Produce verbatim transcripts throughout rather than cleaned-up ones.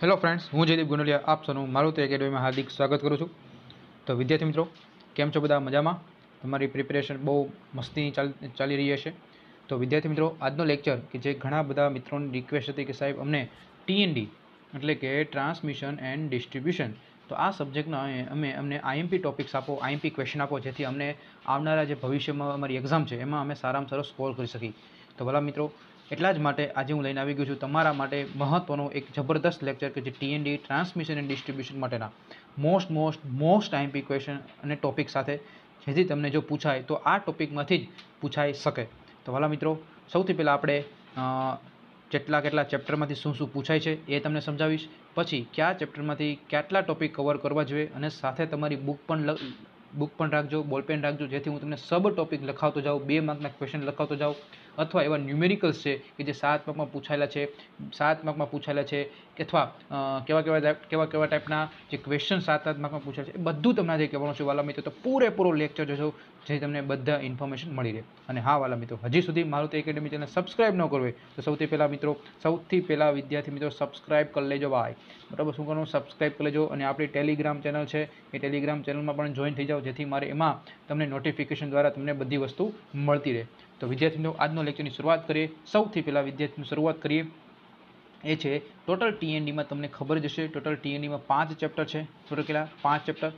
Hello friends, हूँ जयदीप गुनलिया, आप सौनु Maruti academy में हार्दिक स्वागत करूँ छूँ। तो विद्यार्थी मित्रों, केम छो बधा मजा में? तमारी प्रिपेरेशन बहु मस्ती चाल चाली रही है। तो विद्यार्थी मित्रों, आज लेक्चर कि जे घणा बधा मित्रों ने रिक्वेस्ट थी कि साहेब अमने टीएनडी एटले के ट्रांसमिशन एंड डिस्ट्रीब्यूशन, तो आ सब्जेक्टना अमे अमने आईएमपी टॉपिक्स आपो, आईएमपी क्वेश्चन आपो, जेथी अमने आवनारा जे भविष्य में अमरी एक्जाम है एमां अमे सारामां सारो स्कोर करी सकी। तो भला मित्रों, एटला ज माटे आज हूँ लईने आवी गयो छुं तमारा माटे महत्वनो एक जबरदस्त लेक्चर के जे टीएनडी ट्रांसमिशन एंड डिस्ट्रीब्यूशन माटेना most most most IMP question अने टॉपिक साथे, जेथी तमने जो पूछाय तो आ टॉपिकमांथी ज पूछाई शके। तो वाला मित्रों, सौथी पहला आपणे केटला केटला चेप्टरमांथी शुं शुं पूछाय छे ए तमने समजावीश, पछी क्या चेप्टरमांथी केटला टॉपिक कवर करवा जोईए अने साथे तमारी बुक पण बुक पण राखजो, बॉलपेन राखजो, जेथी हूँ तमने सब टॉपिक लखावतो जाऊँ, बे मार्कना क्वेश्चन लखावतो जाऊँ, अथवा एवा न्यूमेरिकल्स है कि जे सात मार्क में पूछायेला है सात मार्क में पूछायेला है अथवा केवा केवा केवा केवा टाइपना जो क्वेश्चन सात आठ मार्क में पूछाय है बधुं तमने जे कहेवानुं छे वाला मित्रों। तो पूरेपूरो लेक्चर जोजो जेथी तमने बधा इन्फॉर्मेशन मळी रहे। अने हाँ वाला मित्रों, हजी सुधी मारुति एकेडमी चेनल सब्सक्राइब न करो होय तो सौथी पहला मित्रों सौथी पहला विद्यार्थी मित्रों सब्सक्राइब कर लेजो भाई, बराबर शुं करो सब्सक्राइब कर लेजो। अने आपणी टेलिग्राम चेनल है ए टेलिग्राम चेनल में पण जॉइन थई जाओ, जेथी मारे एमां तमने नोटिफिकेशन द्वारा तमने बधी वस्तु मळती रहे। तो विद्यार्थी मित्रों, आज लेक्चर की शुरुआत करिए। सौथी पहला विद्यार्थी शुरुआत करिए ए छे टोटल टीएनडी में तमने खबर जशे टोटल टीएनडी में पांच चैप्टर है। टोटल केला पांच चैप्टर,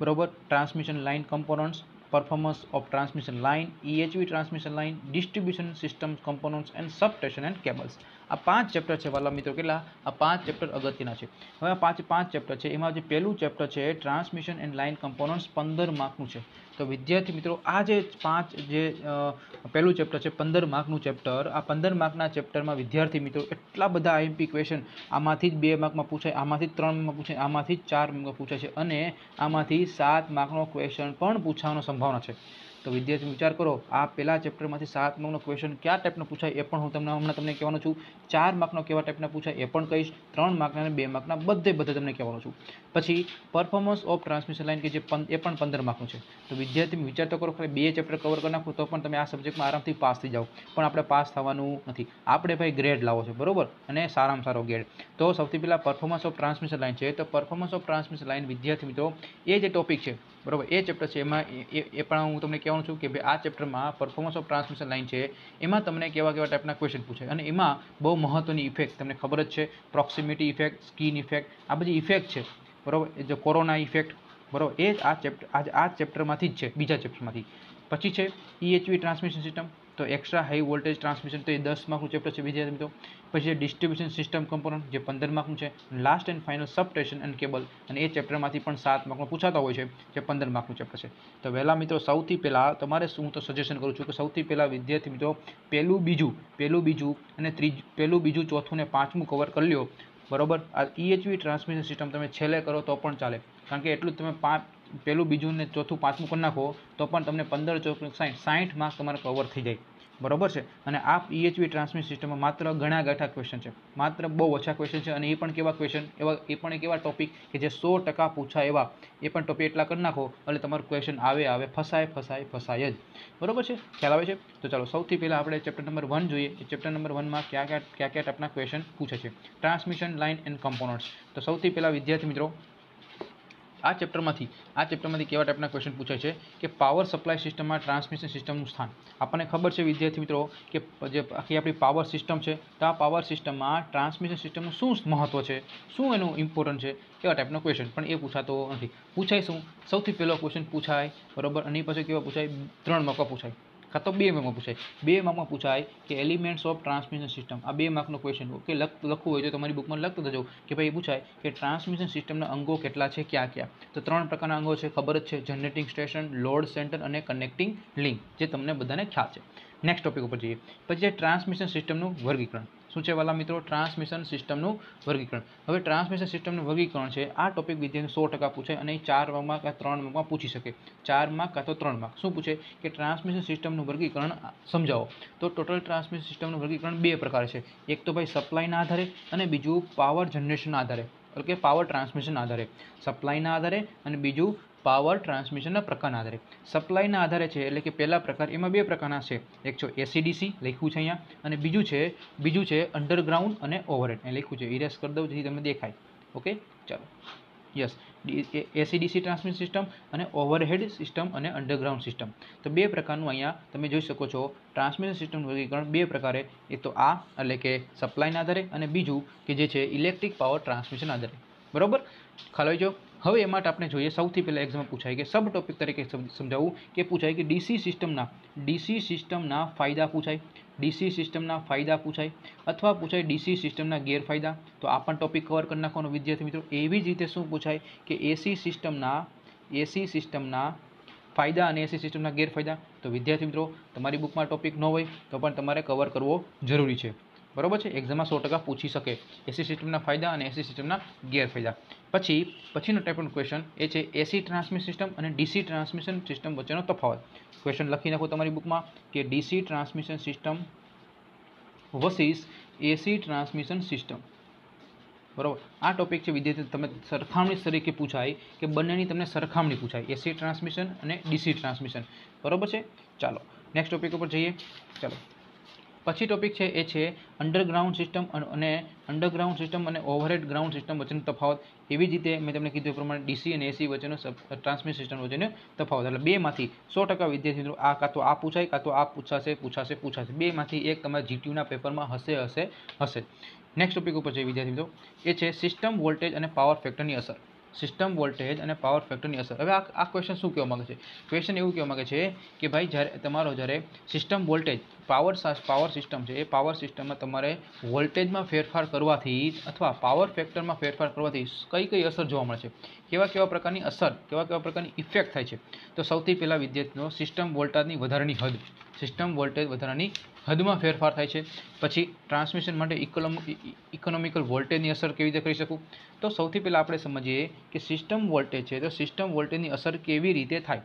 बराबर। Transmission line components, performance of transmission line, EHV transmission line, distribution system components and substation and cables. आ पांच चैप्टर है वाला मित्रों, के आ पांच चैप्टर अगत्यना है। हवे पांच पांच चैप्टर है एमां जे पहेलुं चैप्टर है ट्रांसमिशन एंड लाइन कंपोनेंट्स पंदर मार्कनुं है। तो विद्यार्थी मित्रों, आ जे पांच जे पहलू चैप्टर है पंदर मार्कनुं चैप्टर, आ पंदर मार्कना चैप्टर में विद्यार्थी मित्रों एटला बधा आईएमपी क्वेश्चन आमांथी ज बे मार्क में पूछाय, आमांथी त्रण मार्क में पूछाय, आमांथी चार मार्क में पूछाय छे अने आमांथी सात मार्कनो क्वेश्चन पण पूछावानो संभावना है। तो विद्यार्थी विचार करो, आ पहला चैप्टर में सात मार्कनो क्वेश्चन क्या टाइपनो पूछाय ए पण हुं तमने हमणा तमने कहेवानो छुं, चार मार्कनो केवा टाइपना पूछाय ए पण कहीश, त्रण मार्कना अने बे मार्कना बधे बधे तमने कहेवानो छुं। पछी परफॉर्मन्स ऑफ ट्रांसमिशन लाइन के जे ए पण पंदर मार्कनो छे। तो विद्यार्थी विचार तो करो, खाली बे चैप्टर कवर कर नाखो तो पण तमे आ सब्जेक्ट में आरामथी पास थी जाओ, पण आपणे पास थवानुं नथी, आपणे भाई ग्रेड लावो छे, बरोबर, अने सारामां सारो ग्रेड। तो सौथी पहला परफॉर्मन्स ऑफ ट्रांसमिशन लाइन है। तो परफॉर्मन्स ऑफ ट्रांसमिशन लाइन विद्यार्थी मित्रों ए जे टॉपिक है, बरोबर, ए चैप्टर है एमां ए पण हूँ तमने कहेवानुं छुं कि भाई आ चैप्टर में परफॉर्मन्स ऑफ ट्रांसमिशन लाइन है एमां तमने केवा केवा टाइपना क्वेश्चन पूछाय अने एमां बहु महत्वनी इफेक्ट तमने खबर ज छे, प्रोक्सिमिटी इफेक्ट, स्किन इफेक्ट, आ बधी इफेक्ट है, बरोबर, जो कोरोना इफेक्ट, बराबर, ए आ चैप्टर आज आ चैप्टर में है बीजा चैप्टर में। पछी है ईएचवी ट्रांसमिशन सिस्टम, तो एक्स्ट्रा हाई वोल्टेज ट्रांसमिशन, तो ये दस मार्कनु चैप्टर है विद्यार्थी मित्रों। पछी डिस्ट्रीब्यूशन सिस्टम कंपोनेंट जो पंदर मार्कनु है, last and final substation and cable, अने ए चैप्टर में पण सात मार्कनो पूछाता होय छे जे पंदर मार्कनु चैप्टर है। तो वहेला मित्रों, सौथी पहला तमारे हूँ तो सजेशन करूँ छूं कि सौथी पहला विद्यार्थी मित्रों पहलू बीजू पहलू बीजू अने त्रीज पहलू बीजू चौथुं ने पांचमू कवर कर लो, बराबर। आ ईएचवी ट्रांसमिशन सिस्टम तमे छेले करो तो पण चाले, कारण के एटलुं तमे पांच पहलुं बीजुं ने चौथुं पांचमुं कर नाखो तो पण तमने पंदर चौक साठ साठ मार्क्स तमारा कवर थी जाए, बराबर है। अने आ ईएचवी ट्रांसमिशन सिस्टम में मात्र घणा गाठा क्वेश्चन है, मात्र बहु ओछा क्वेश्चन है, अने ए पण केवा क्वेश्चन एवा ए पण एक एवा टॉपिक कि जे सौ टका पूछाय एवा ए पण टॉपिक एटला कर नाखो એટલે તમારું क्वेश्चन आवे आवे फसाय फसाय फसाय ज, बराबर है, ख्याल आवे छे। तो चलो सौथी पहला आपणे चैप्टर नंबर वन જોઈએ કે चैप्टर नंबर वन में क्या क्या क्या क्या टाइपना क्वेश्चन पूछे छे ट्रांसमिशन लाइन एंड कंपोनेंट्स। तो सौथी पहला विद्यार्थी मित्रों आ चैप्टर में आ चैप्टर में केवा टाइपना क्वेश्चन पूछाय छे कि पावर सप्लाय सिस्टम में ट्रांसमिशन सिस्टमनुं स्थान। आपने खबर है विद्यार्थी मित्रों के जे आखी आपणी पावर सिस्टम है, तो आ पावर सिस्टम में ट्रांसमिशन सिस्टमनुं शुं महत्व है, शुं एनुं इम्पोर्टन्स है, केवा टाइपनो क्वेश्चन पण ए पूछातो नथी। पूछाय शुं सौथी पहेलो क्वेश्चन पूछाय, बराबर, अने पाछो केवा पूछाय त्रण मार्क पूछाय का तो बे मार्क पूछाय, बे मार्क में पूछाय कि एलिमेंट्स ऑफ ट्रांसमिशन सिस्टम, आ बे मार्कनो क्वेश्चन ओके लखू हो तो तमारी बुक में लखता जाओ कि भाई पूछाय कि ट्रांसमिशन सिस्टम अंगों केटला है, क्या क्या, तो त्रण प्रकार अंगों है, खबर है, जनरेटिंग स्टेशन, लोड सेंटर और कनेक्टिंग लिंक, जो तमने बधाने ख्याल है। नेक्स्ट टॉपिक पर जाइए, पछी ट्रांसमिशन सिस्टमनुं वर्गीकरण शुं छे वाला मित्रों, ट्रांसमिशन सिस्टमनुं वर्गीकरण। हवे ट्रांसमिशन सिस्टमनुं वर्गीकरण छे आ टॉपिक विद्यार्थी सौ टका पूछाय अने चार मार्क का त्रण मार्क में पूछी शके, चार मार्क का तो त्रण मार्क। शुं पूछे कि ट्रांसमिशन सिस्टमनुं वर्गीकरण समजावो। तो टोटल ट्रांसमिशन सिस्टमनुं वर्गीकरण बे प्रकार छे, एक तो भाई सप्लायना आधारे अने बीजुं पावर जनरेशन आधारे, એટલે કે પાવર ટ્રાન્સમિશન આધારે સપ્લાયના આધારે અને બીજું પાવર ટ્રાન્સમિશનના પ્રકારના આધારે સપ્લાયના આધારે છે એટલે કે પહેલા પ્રકાર એમાં બે પ્રકારના છે, એક છે એસીડીસી લખ્યું છે અહીંયા અને બીજું છે બીજું છે અંડરગ્રાઉન્ડ અને ઓવરહેડ લખ્યું છે. ઇરેઝ કરી દઉં જેથી તમને દેખાય. ઓકે ચાલો. यस एसीडीसी ट्रांसमिशन सीस्टम और ओवरहेड सीस्टम और अंडरग्राउंड सीस्टम तो बे प्रकारनु अहींया तमे जोई शको छो. ट्रांसमिशन सीस्टम वर्गीकरण बे प्रकारे, एक तो आ एटले के सप्लायना आधारे अने बीजू के जे छे इलेक्ट्रिक पावर ट्रांसमिशन आधारे. बराबर ख्याल जो हवे एमां आपणे जोईए सौथी पहला एग्जाम में पूछाय कि सब टॉपिक तरीके समजावू के पूछाय कि डीसी सीस्टमना डीसी सीस्टमना फायदा पूछाय, डीसी सीस्टमना फायदा पूछाय अथवा पूछाय डीसी सीस्टमना गैरफायदा. तो आ पण टॉपिक कवर कर नाखवानो विद्यार्थी मित्रों. एवी ज रीते शुं पूछाय कि एसी सीस्टमना एसी सीस्टमना फायदा और एसी सीस्टमना गैरफायदा. तो विद्यार्थी मित्रों तमारी बुक में टॉपिक न होय तो पण तमारे कवर करवो जरूरी है. बराबर है, एक्जाम में सौ टका पूछी सके एसी सीस्टमना फायदा और एसी सीस्टमना गैरफायदा. पछी पछीनो टाइपनो क्वेश्चन ए छे एसी ट्रांसमिशन सीस्टम और डीसी ट्रांसमिशन सीस्टम वच्चेनो तफावत. क्वेश्चन लखी नाखो तमारी बुक में कि DC transmission system versus AC transmission system. बराबर आ टॉपिक है विद्यार्थी तमने सरखामणी तरीके पूछाय कि बने की तमने सरखामणी पूछाय एसी ट्रांसमिशन और डीसी ट्रांसमिशन. बराबर है, चलो नेक्स्ट टॉपिक पर जाइए. चलो पछी टॉपिक है ये अंडरग्राउंड सीस्टम और अंडरग्राउंड सीस्टम और ओवरहेड ग्राउंड सीस्टम वच्चेनो तफावत. एवी रीते मैं तमने कीधुं प्रमाणे डीसी और एसी वच्चेनो ट्रांसमिशन सीस्टम वच्चेनो तफावत एटले बेमांथी सौ टका विद्यार्थी मित्रों आ कां तो आ पूछाय कां तो आ पूछाशे पूछाशे पूछाशे बेमांथी एक तमारा जीटीयूना पेपरमां हशे हशे हशे. नेक्स्ट टॉपिक उपर जईए विद्यार्थी मित्रों. ए छे सिस्टम वोल्टेज और पावर फेक्टरनी असर, सिस्टम वोल्टेज और पावर फैक्टरनी असर. हवे आ क्वेश्चन शू कहवा माँगे क्वेश्चन एवं कहवा माँगे है कि भाई जय तमारो जय system voltage power power system है पावर सीस्टम में तमारे वोल्टेज में फेरफार करवाथी अथवा पावर फैक्टर में फेरफार करवाथी कई कई असर जोवा मळे छे, केवा केवा प्रकारनी असर केवा केवा प्रकारनी इफेक्ट थाय छे. तो सौथी पहला विद्यार्थीनो सिस्टम वोल्टेजनी वधारानी हद सिस्टम वोल्टेज वधारानी हद में फेरफार थाय छे. पछी ट्रांसमिशन माटे इकोनोमिकल वोल्टेजनी असर केवी रीते करी शकू. तो सौथी पहला आपणे समझीए कि सिस्टम वोल्टेज है तो सिस्टम वोल्टेजनी असर केवी रीते थाय,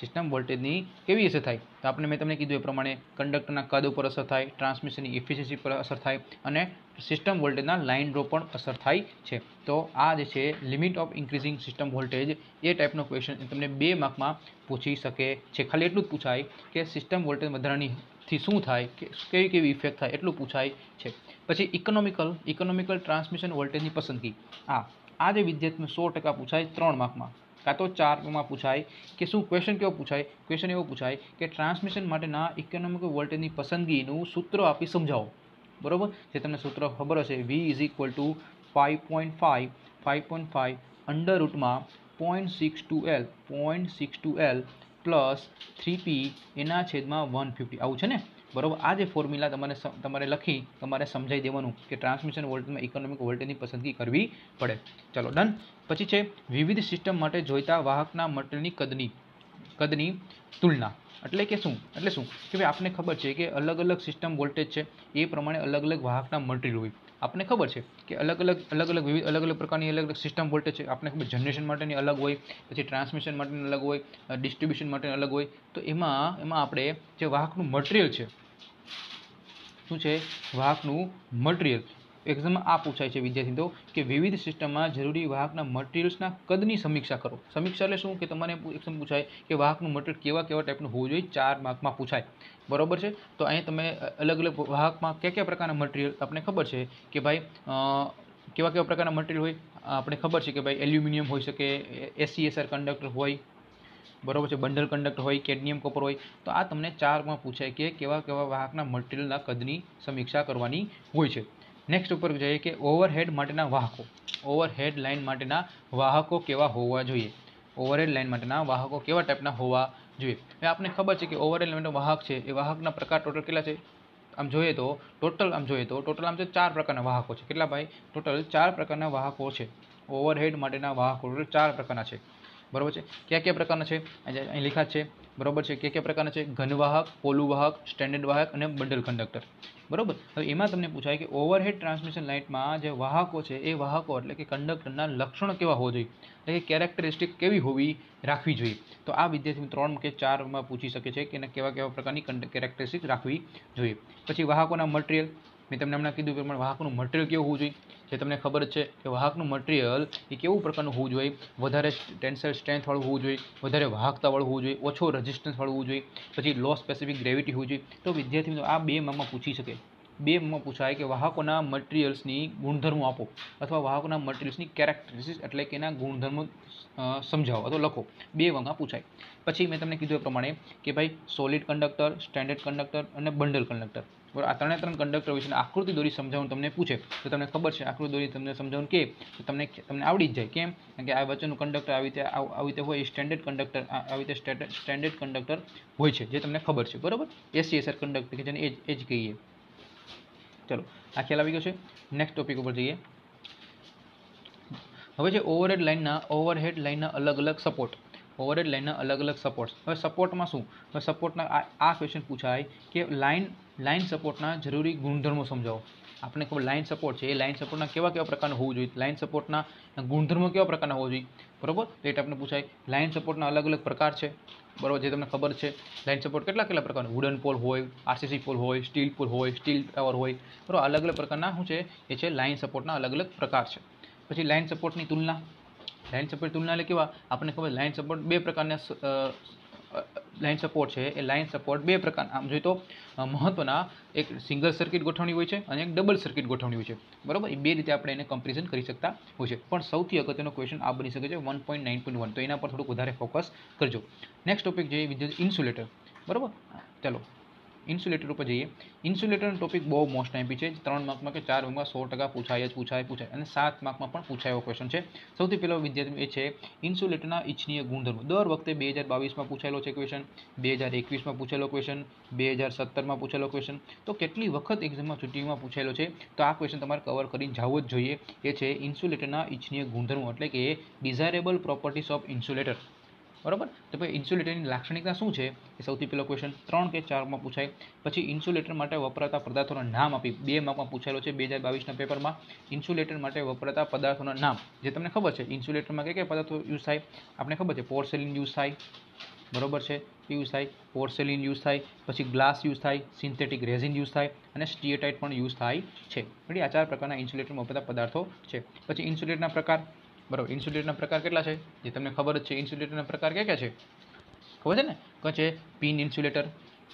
सिस्टम वोल्टेजनी केवी असर थाय. तो आपने मैं तमने कीधुं ए प्रमाणे कंडक्टरना कद पर असर थाय, ट्रांसमिशननी एफिशिएंसी पर असर थाय अने सिस्टम वोल्टेजना लाइन ड्रो पर असर थाय छे. तो आ जे छे limit of increasing system voltage ए टाइपनो क्वेश्चन तमने बे मार्कमां पूछी शके छे. खाली एटलुं ज पूछाय के सिस्टम वोल्टेज वधारानी थी शू थाय केवी केवी इफेक्ट थाय एटलुं पूछाय छे. पछी इकोनोमिकल इकोनोमिकल ट्रांसमिशन वोल्टेजनी पसंदगी आ आज विद्यार्थी में सौ टका पूछाय त्रण मार्क में का तो चार में पूछाय कि शू क्वेश्चन केव पूछाय. क्वेश्चन एवं पूछाय कि ट्रांसमिशन माटेना इकोनोमिकल वोल्टेजनी पसंदगीनुं सूत्र आपी समझाओ. बराबर जे तमने सूत्र खबर हशे V is equal to five point five five point five under root में point six two L point six two L plus three P एना छेद में वन फिफ्टी आउं छे ने. बराबर आज फॉर्म्यूला तमारे लखी तमारे समझाई देवानुं कि ट्रांसमिशन वोल्टेज में इकोनॉमिक वोल्टेजनी पसंदगी करवी पड़े. चलो डन. पछी छे विविध सिस्टम माटे जोईता वाहकना मटेरियलनी कदनी कदनी तुलना एटले के शू एटले शू कि भाई आपने खबर है कि अलग अलग सिस्टम वोल्टेज है ए प्रमाणे अलग अलग वाहकना मटेरियल होय. आपने खबर है कि अलग अलग अलग अलग विविध अलग अलग प्रकार की अलग अलग सिस्टम वोल्टेज है. आपने खबर जनरेशन माटेनी अलग होय, पछी ट्रांसमिशन माटेनी अलग होय, डिस्ट्रीब्यूशन माटेनी अलग होय. तो एमां एमां आपणे जे वाहकनुं मटेरियल छे शू है वाहकनुं मटेरियल एग्जाम में आ पूछाय छे विद्यार्थी मित्रों कि विविध सिस्टम में जरूरी वाहकना मटेरियल्सना कदनी समीक्षा करो. समीक्षा एटले शू कि तमने एग्जाम पूछाय कि वाहकनुं मटेरियल केवा केवा टाइपनुं होवुं जोईए चार मार्क में पूछाय. बराबर है, तो अहीं तमे अलग अलग वाहक में क्या क्या प्रकारना मटेरियल आपने खबर है कि भाई केवा केवा प्रकारना मटेरियल होय. आपने खबर है कि भाई एल्युमिनियम होई शके, एससीएसआर कंडक्टर होय, बराबर है, बंडल कंडक्टर होय, कैडमियम कॉपर होय. तो आ तमने चार में पूछाय कि केवा केवा वाहकना मटेरियलना कदनी समीक्षा करवानी होय छे. नेक्स्ट ऊपर जाइए कि ओवरहेड माटेना वाहको ओवरहेड लाइन माटेना वाहको केवा होवा जोईए, ओवरहेड लाइन माटेना वाहको केवा टाइपना होवा जोईए. हवे आपने खबर है कि ओवरहेड लाइन वाहक है ए वाहकना प्रकार टोटल केटला छे. आम जोईए तो टोटल आम जोईए तो टोटल आम चार प्रकारना वाहको छे. केटला भाई टोटल चार प्रकारना वाहको छे ओवरहेड माटेना वाहको टोटल चार प्रकारना छे. बराबर है, क्या क्या प्रकारना छे अहीं लिखा छे. बराबर है, क्या क्या प्रकारना छे घनवाहक, पोलुवाहक, स्टैंडर्ड वाहक अने बंडल कंडक्टर. बराबर, हवे एमां तमने पूछाय कि ओवरहेड ट्रांसमिशन लाइन में जे वाहको छे ए वाहको एटले के कंडक्टरना लक्षणों केवा होवा जोईए एटले के केरेक्टरिस्टिक केवी होवी राखवी जोईए. तो आ विद्यार्थी त्रण के चार में पूछी शके छे कि केवा केवा प्रकारनी केरेक्टरिस्टिक राखवी जोईए. पछी वाहकोना मटेरियल मैं तमने हमणां कीधुं प्रमाणे वाहकोनुं मटेरियल केवुं होवुं जोईए. જે તમને ખબર છે કે વાહકનું મટિરિયલ એ કેવું પ્રકારનું હોવું જોઈએ, વધારે ટેન્સાઇલ સ્ટ્રેન્થવાળું હોવું જોઈએ, વધારે વાહકતાવાળું હોવું જોઈએ, ઓછો રેઝિસ્ટન્સવાળું હોવું જોઈએ, પછી લો સ્પેસિફિક ગ્રેવિટી હોવી જોઈએ. તો વિદ્યાર્થી મિત્રો આ બે માં પૂછી શકે, બે માં પૂછાય કે વાહકોના મટિરિયલ્સની ગુણધર્મો આપો અથવા વાહકોના મટિરિયલ્સની કેરેક્ટરિસ્ટિક્સ એટલે કે એના ગુણધર્મો સમજાવો અથવા લખો, બે વાંકા પૂછાય. પછી મેં તમને કીધું એ પ્રમાણે કે ભાઈ સોલિડ કંડક્ટર, સ્ટેન્ડર્ડ કંડક્ટર અને બંડલ કંડક્ટર, આ ત્રણે ત્રણ કંડક્ટર વિશેની આકૃતિ દોરી સમજાવવાનું તમને પૂછે તો તમને ખબર છે આકૃતિ દોરી તમને સમજાવવાનું કે તમને તમને આવડી જ જાય. કેમ કે આ વચ્ચેનું કંડક્ટર આવી રીતે આવી રીતે હોય, સ્ટેન્ડર્ડ કંડક્ટર આવી રીતે સ્ટેન્ડર્ડ કંડક્ટર હોય છે જે તમને ખબર છે, બરાબર. એસસીએસઆર કંડક્ટર કે જેને એજ એજ કહીએ. ચલો આ ખ્યાલ આવી ગયો છે. નેક્સ્ટ ટોપિક ઉપર જઈએ. હવે છે ઓવરહેડ લાઇનના ઓવરહેડ લાઇનના અલગ અલગ સપોર્ટ, ઓવરહેડ લાઇનના અલગ અલગ સપોર્ટ્સ. હવે સપોર્ટમાં શું, હવે સપોર્ટના આ ક્વેશ્ચન પૂછાય કે લાઇન લાઇન સપોર્ટના જરૂરી ગુણધર્મો સમજાવો. આપણે કોઈ લાઇન સપોર્ટ છે એ લાઇન સપોર્ટના કેવા કેવા પ્રકારનો હોવું જોઈએ, લાઇન સપોર્ટના ગુણધર્મો કેવા પ્રકારના હોવા જોઈએ, બરાબર. તો એ ટાઈપને પૂછાય. લાઇન સપોર્ટના અલગ અલગ પ્રકાર છે, બરાબર, જે તમને ખબર છે. લાઇન સપોર્ટ કેટલા કેટલા પ્રકારનો, વુડન પોલ હોય, આરસીસી પોલ હોય, સ્ટીલ પોલ હોય, સ્ટીલ ટાવર હોય, બરાબર. અલગ અલગ પ્રકારના શું છે એ છે લાઇન સપોર્ટના અલગ અલગ પ્રકાર છે. પછી લાઇન સપોર્ટની તુલના, લાઇન સપોર્ટ તુલના એટલે કેવા, આપણને ખબર લાઇન સપોર્ટ બે પ્રકારના લાઇન સપોર્ટ છે એ લાઇન સપોર્ટ બે પ્રકાર આમ જોઈએ તો મહત્ત્વના, એક સિંગલ સર્કિટ ગોઠવણી હોય છે અને એક ડબલ સર્કિટ ગોઠવણી હોય છે, બરાબર. એ બે રીતે આપણે એને કમ્પેરિઝન કરી શકતા હોય છે. પણ સૌથી અગત્યનો ક્વેશ્ચન આ બની શકે છે one point nine point one, તો એના પર થોડુંક વધારે ફોકસ કરજો. નેક્સ્ટ ટોપિક જઈએ વિદ્યાર્થી ઇન્સ્યુલેટર, બરાબર. ચાલો ઇન્સ્યુલેટર ઉપર જઈએ. ઇન્સ્યુલેટરનો ટોપિક બહુ મોસ્ટ એમ્પી છે, ત્રણ માર્કમાં કે ચાર માર્કમાં સો ટકા પૂછાય જ પૂછાય પૂછાય અને સાત માર્કમાં પણ પૂછાયો ક્વેશ્ચન છે. સૌથી પહેલો વિદ્યાર્થી એ છે ઇન્સ્યુલેટરના ઇચ્છનીય ગુણધર્મો. દર વખતે બે હજાર બાવીસમાં પૂછાયેલો છે ક્વેશ્ચન, બે હજાર એકવીસમાં પૂછેલો ક્વેશ્ચન, બે હજાર સત્તરમાં પૂછેલો ક્વેશ્ચન, તો કેટલી વખત એક્ઝામમાં છૂટીમાં પૂછાયેલો છે. તો આ ક્વેશ્ચન તમારે કવર કરીને જવો જ જોઈએ. એ છે ઇન્સ્યુલેટરના ઇચ્છનીય ગુણધર્મો એટલે કે ડિઝાયરેબલ પ્રોપર્ટીસ ઓફ ઇન્સ્યુલેટર, બરાબર. તો ભાઈ ઇન્સ્યુલેટરની લાક્ષણિકતા શું છે એ સૌથી પહેલો ક્વેશ્ચન ત્રણ કે ચારમાં પૂછાય. પછી ઇન્સ્યુલેટર માટે વપરાતા પદાર્થોનું નામ આપી, બે માર્કમાં પૂછાયેલો છે બે હજાર બાવીસના પેપરમાં. ઇન્સ્યુલેટર માટે વપરાતા પદાર્થોનું નામ જે તમને ખબર છે ઇન્સ્યુલેટરમાં કયા કયા પદાર્થો યુઝ થાય, આપણે ખબર છે પોર્સેલિન યુઝ થાય, બરાબર છે, યુઝ થાય પોર્સેલિન યુઝ થાય, પછી ગ્લાસ યુઝ થાય, સિન્થેટિક રેઝિન યુઝ થાય અને સ્ટીઅટાઇટ પણ યુઝ થાય છે. એટલે આ ચાર પ્રકારના ઇન્સ્યુલેટરમાં વપરાતા પદાર્થો છે. પછી ઇન્સ્યુલેટરના પ્રકાર, બરાબર, ઇન્સ્યુલેટરના પ્રકાર કેટલા છે જે તમને ખબર જ છે. ઇન્સ્યુલેટરના પ્રકાર ક્યાં ક્યાં છે ખબર છે ને, કહે છે પિન ઇન્સ્યુલેટર,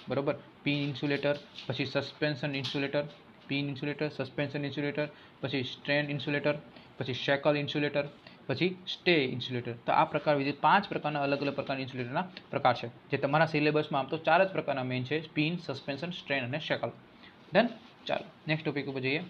બરાબર, પિન ઇન્સ્યુલેટર, પછી suspension insulator, pin insulator, suspension insulator, પછી સ્ટ્રેન્ડ ઇન્સ્યુલેટર, પછી શેકલ ઇન્સ્યુલેટર, પછી સ્ટે ઇન્સ્યુલેટર. તો આ પ્રકાર વિશે પાંચ પ્રકારના અલગ અલગ પ્રકારના ઇન્સ્યુલેટરના પ્રકાર છે જે તમારા સિલેબસમાં આમ તો ચાર જ પ્રકારના મેઇન છે, પિન, સસ્પેન્શન, સ્ટ્રેન્ડ અને શેકલ. ધન ચાલો નેક્સ્ટ ટોપિક ઉપર જઈએ.